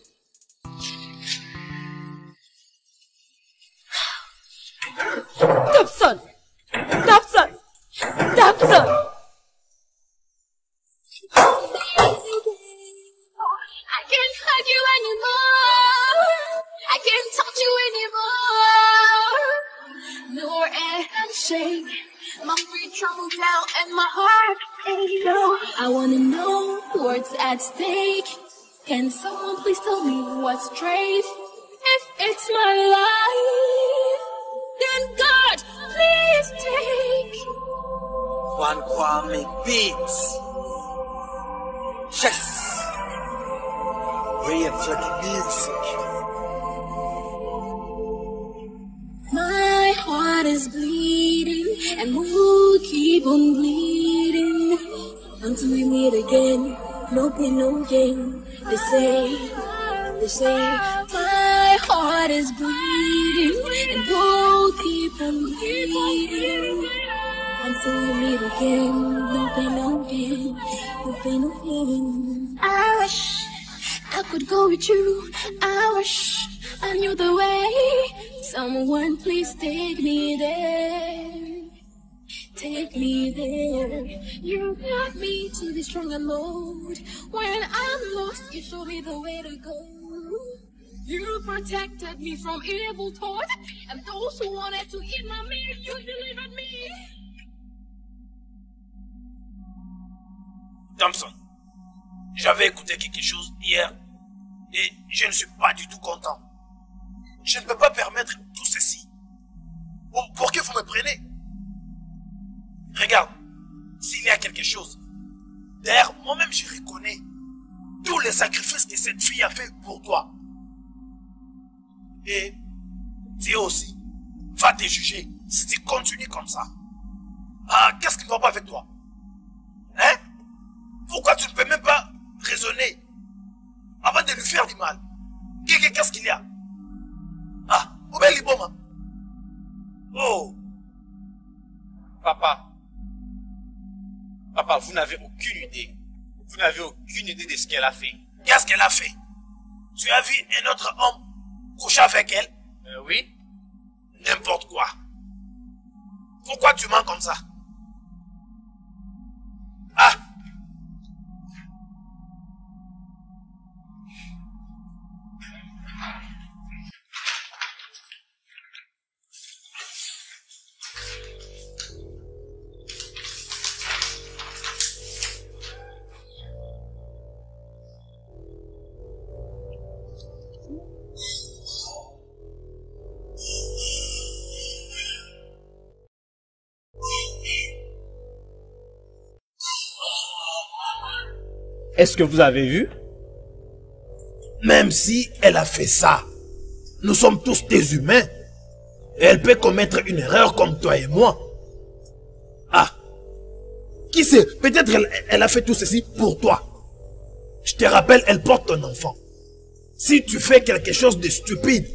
Thompson! Thompson! Thompson! I can't hug you anymore. I can't touch you anymore. No more handshake. My feet troubled now and my heart aches. I wanna know what's at stake. Can someone please tell me what's straight? If it's my life, then God, please take one Kwame beats. Yes, re-afflicted music. My heart is bleeding, and we'll keep on bleeding until we meet again. No pain, no gain. They say, my heart is bleeding, and we'll keep on bleeding until we meet again. No pain, no gain. No pain, no gain. I wish I could go with you. I wish I knew the way. Someone please take me there. Take me there. You got me to be strong and bold. When I'm lost, you show me the way to go. You protected me from evil thoughts, and those who wanted to eat my meat, you delivered me. Thompson, j'avais écouté quelque chose hier, et je ne suis pas du tout content. Je ne peux pas permettre tout ceci. Pour que vous me preniez? Regarde, s'il y a quelque chose, d'ailleurs moi-même je reconnais tous les sacrifices que cette fille a fait pour toi. Et Dieu aussi va te juger si tu continues comme ça. Ah, qu'est-ce qui ne va pas avec toi? Hein? Pourquoi tu ne peux même pas raisonner avant de lui faire du mal? Qu'est-ce qu'il y a? Ah, où est Liboma? Oh, papa. Papa, vous n'avez aucune idée. Vous n'avez aucune idée de ce qu'elle a fait. Qu'est-ce qu'elle a fait? Tu as vu un autre homme coucher avec elle? Oui. N'importe quoi. Pourquoi tu mens comme ça? Ah! Est-ce que vous avez vu? Même si elle a fait ça, nous sommes tous des humains. Et elle peut commettre une erreur comme toi et moi. Ah, qui sait, peut-être elle a fait tout ceci pour toi. Je te rappelle, elle porte ton enfant. Si tu fais quelque chose de stupide,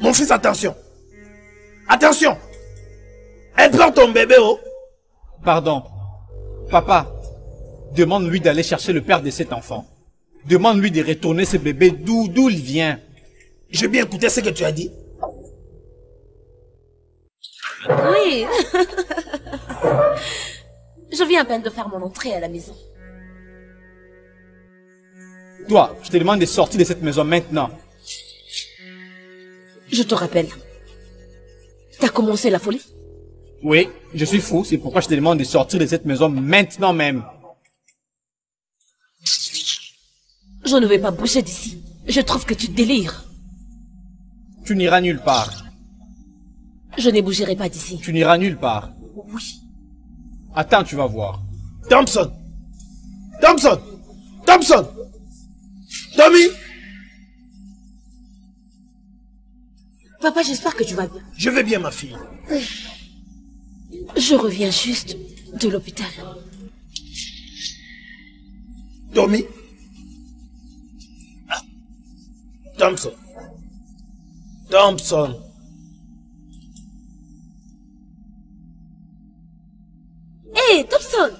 mon fils, attention. Attention. Elle porte ton bébé, oh. Pardon, papa. Demande-lui d'aller chercher le père de cet enfant. Demande-lui de retourner ce bébé d'où il vient. J'ai bien écouté ce que tu as dit. Oui. Je viens à peine de faire mon entrée à la maison. Toi, je te demande de sortir de cette maison maintenant. Je te rappelle. T'as commencé la folie? Oui, je suis fou. C'est pourquoi je te demande de sortir de cette maison maintenant même. Je ne vais pas bouger d'ici. Je trouve que tu délires. Tu n'iras nulle part. Je ne bougerai pas d'ici. Tu n'iras nulle part. Oui. Attends, tu vas voir. Thompson! Thompson! Thompson! Tommy! Papa, j'espère que tu vas bien. Je vais bien, ma fille. Je reviens juste de l'hôpital. Dormi? Ah. Thompson. Thompson. Hé, hey, Thompson!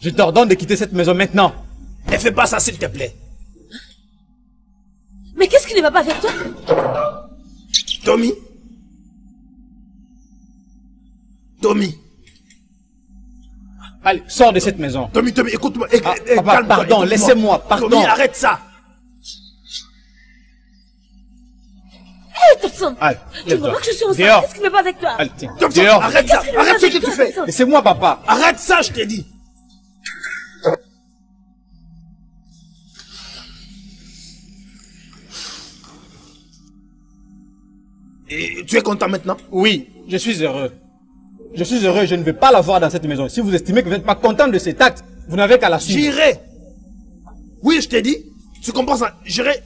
Je t'ordonne de quitter cette maison maintenant. Ne fais pas ça, s'il te plaît. Mais qu'est-ce qui ne va pas avec toi? Tommy? Tommy? Allez, sors de cette maison. Tommy, Tommy, écoute-moi. Pardon, laissez-moi, pardon. Tommy, arrête ça. Hé, Thompson! Allez, tu vois que je suis enceinte. Qu'est-ce qui ne va pas avec toi? Allez, tiens. Thompson, arrête ça. Arrête ce que tu fais. Laissez-moi, papa. Arrête ça, je t'ai dit. Et tu es content maintenant? Oui, je suis heureux. Je suis heureux et je ne vais pas la voir dans cette maison. Si vous estimez que vous n'êtes pas content de cet acte, vous n'avez qu'à la suivre. J'irai. Oui, je t'ai dit. Tu comprends ça? J'irai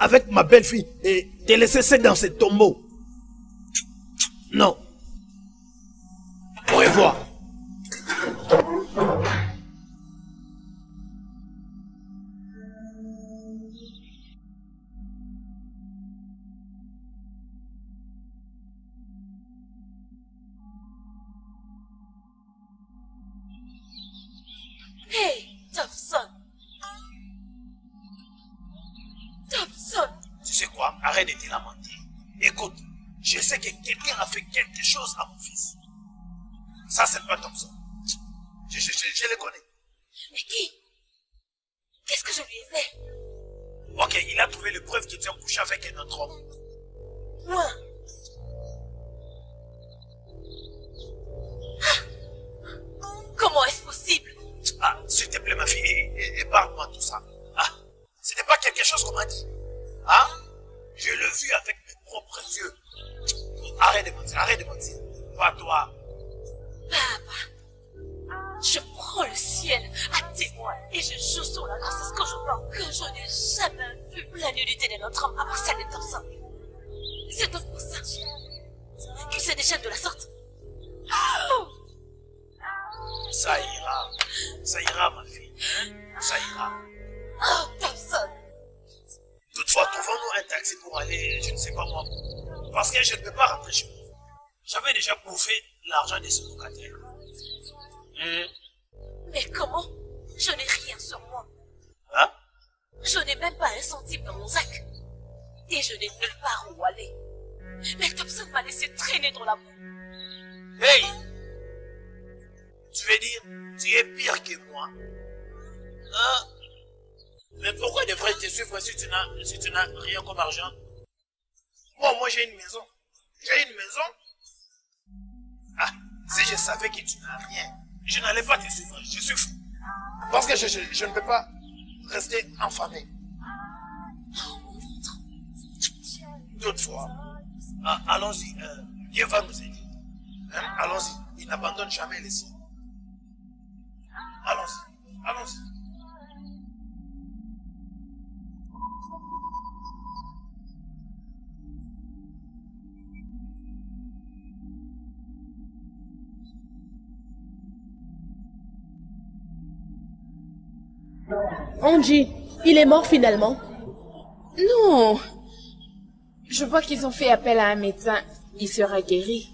avec ma belle-fille et te laisser seule dans ce tombeau. Non. Au revoir. Hey, Thompson! Thompson! Tu sais quoi? Arrête de te lamenter. Écoute, je sais que quelqu'un a fait quelque chose à mon fils. Ça, c'est pas Thompson. Je le connais. Mais qui? Qu'est-ce que je lui ai fait? Ok, il a trouvé les preuves que tu as couché avec un autre homme. Moi? Ah! Comment est-ce possible? Ah, s'il te plaît, ma fille, épargne-moi tout ça. Ah, ce n'est pas quelque chose qu'on m'a dit. Ah, je l'ai vu avec mes propres yeux. Arrête de mentir, arrête de mentir. Pas toi. Papa, je prends le ciel à témoin et je joue sur la grossesse quand je vois que je n'ai jamais vu la nudité de notre homme à part celle de Thompson. C'est donc pour ça qu'il se déchaîne de la sorte. Oh! Ça ira ma fille, ça ira. Oh, Thompson! Toutefois, trouvons-nous un taxi pour aller, je ne sais pas moi, parce que je ne peux pas rentrer chez moi. J'avais déjà bouffé l'argent de ce locataire. Mais comment? Je n'ai rien sur moi. Hein? Je n'ai même pas un centime dans mon sac. Et je n'ai nulle part où aller. Mais Thompson m'a laissé traîner dans la boue. Hey! Tu veux dire, tu es pire que moi. Hein? Mais pourquoi devrais-je te suivre si tu n'as rien comme argent? Bon, moi j'ai une maison. J'ai une maison. Ah, si je savais que tu n'as rien, je n'allais pas te suivre. Je suis fou. Parce que je ne peux pas rester enfermé. Toutefois, allons-y. Dieu va nous aider. Hein? Allons-y. Il n'abandonne jamais les siens. Allons-y, allons-y. Angie, il est mort finalement? Non. Je vois qu'ils ont fait appel à un médecin. Il sera guéri.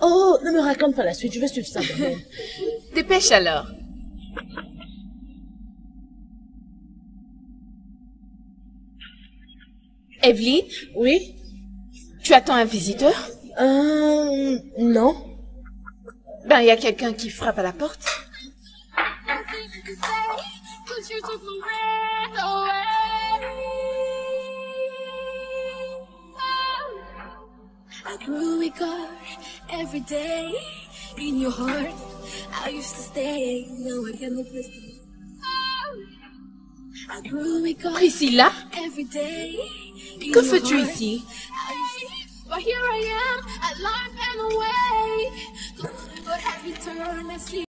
Oh, ne me raconte pas la suite, je veux suivre ça. Dépêche alors. Evelyne? Oui? Tu attends un visiteur? Non. Ben, il y a quelqu'un qui frappe à la porte. I grew a guard every day in your heart. I used to stay, now I can't live with you. I grew a guard Priscilla? Every day. Que fais-tu ici? But here I am, alive and away. The world has returned.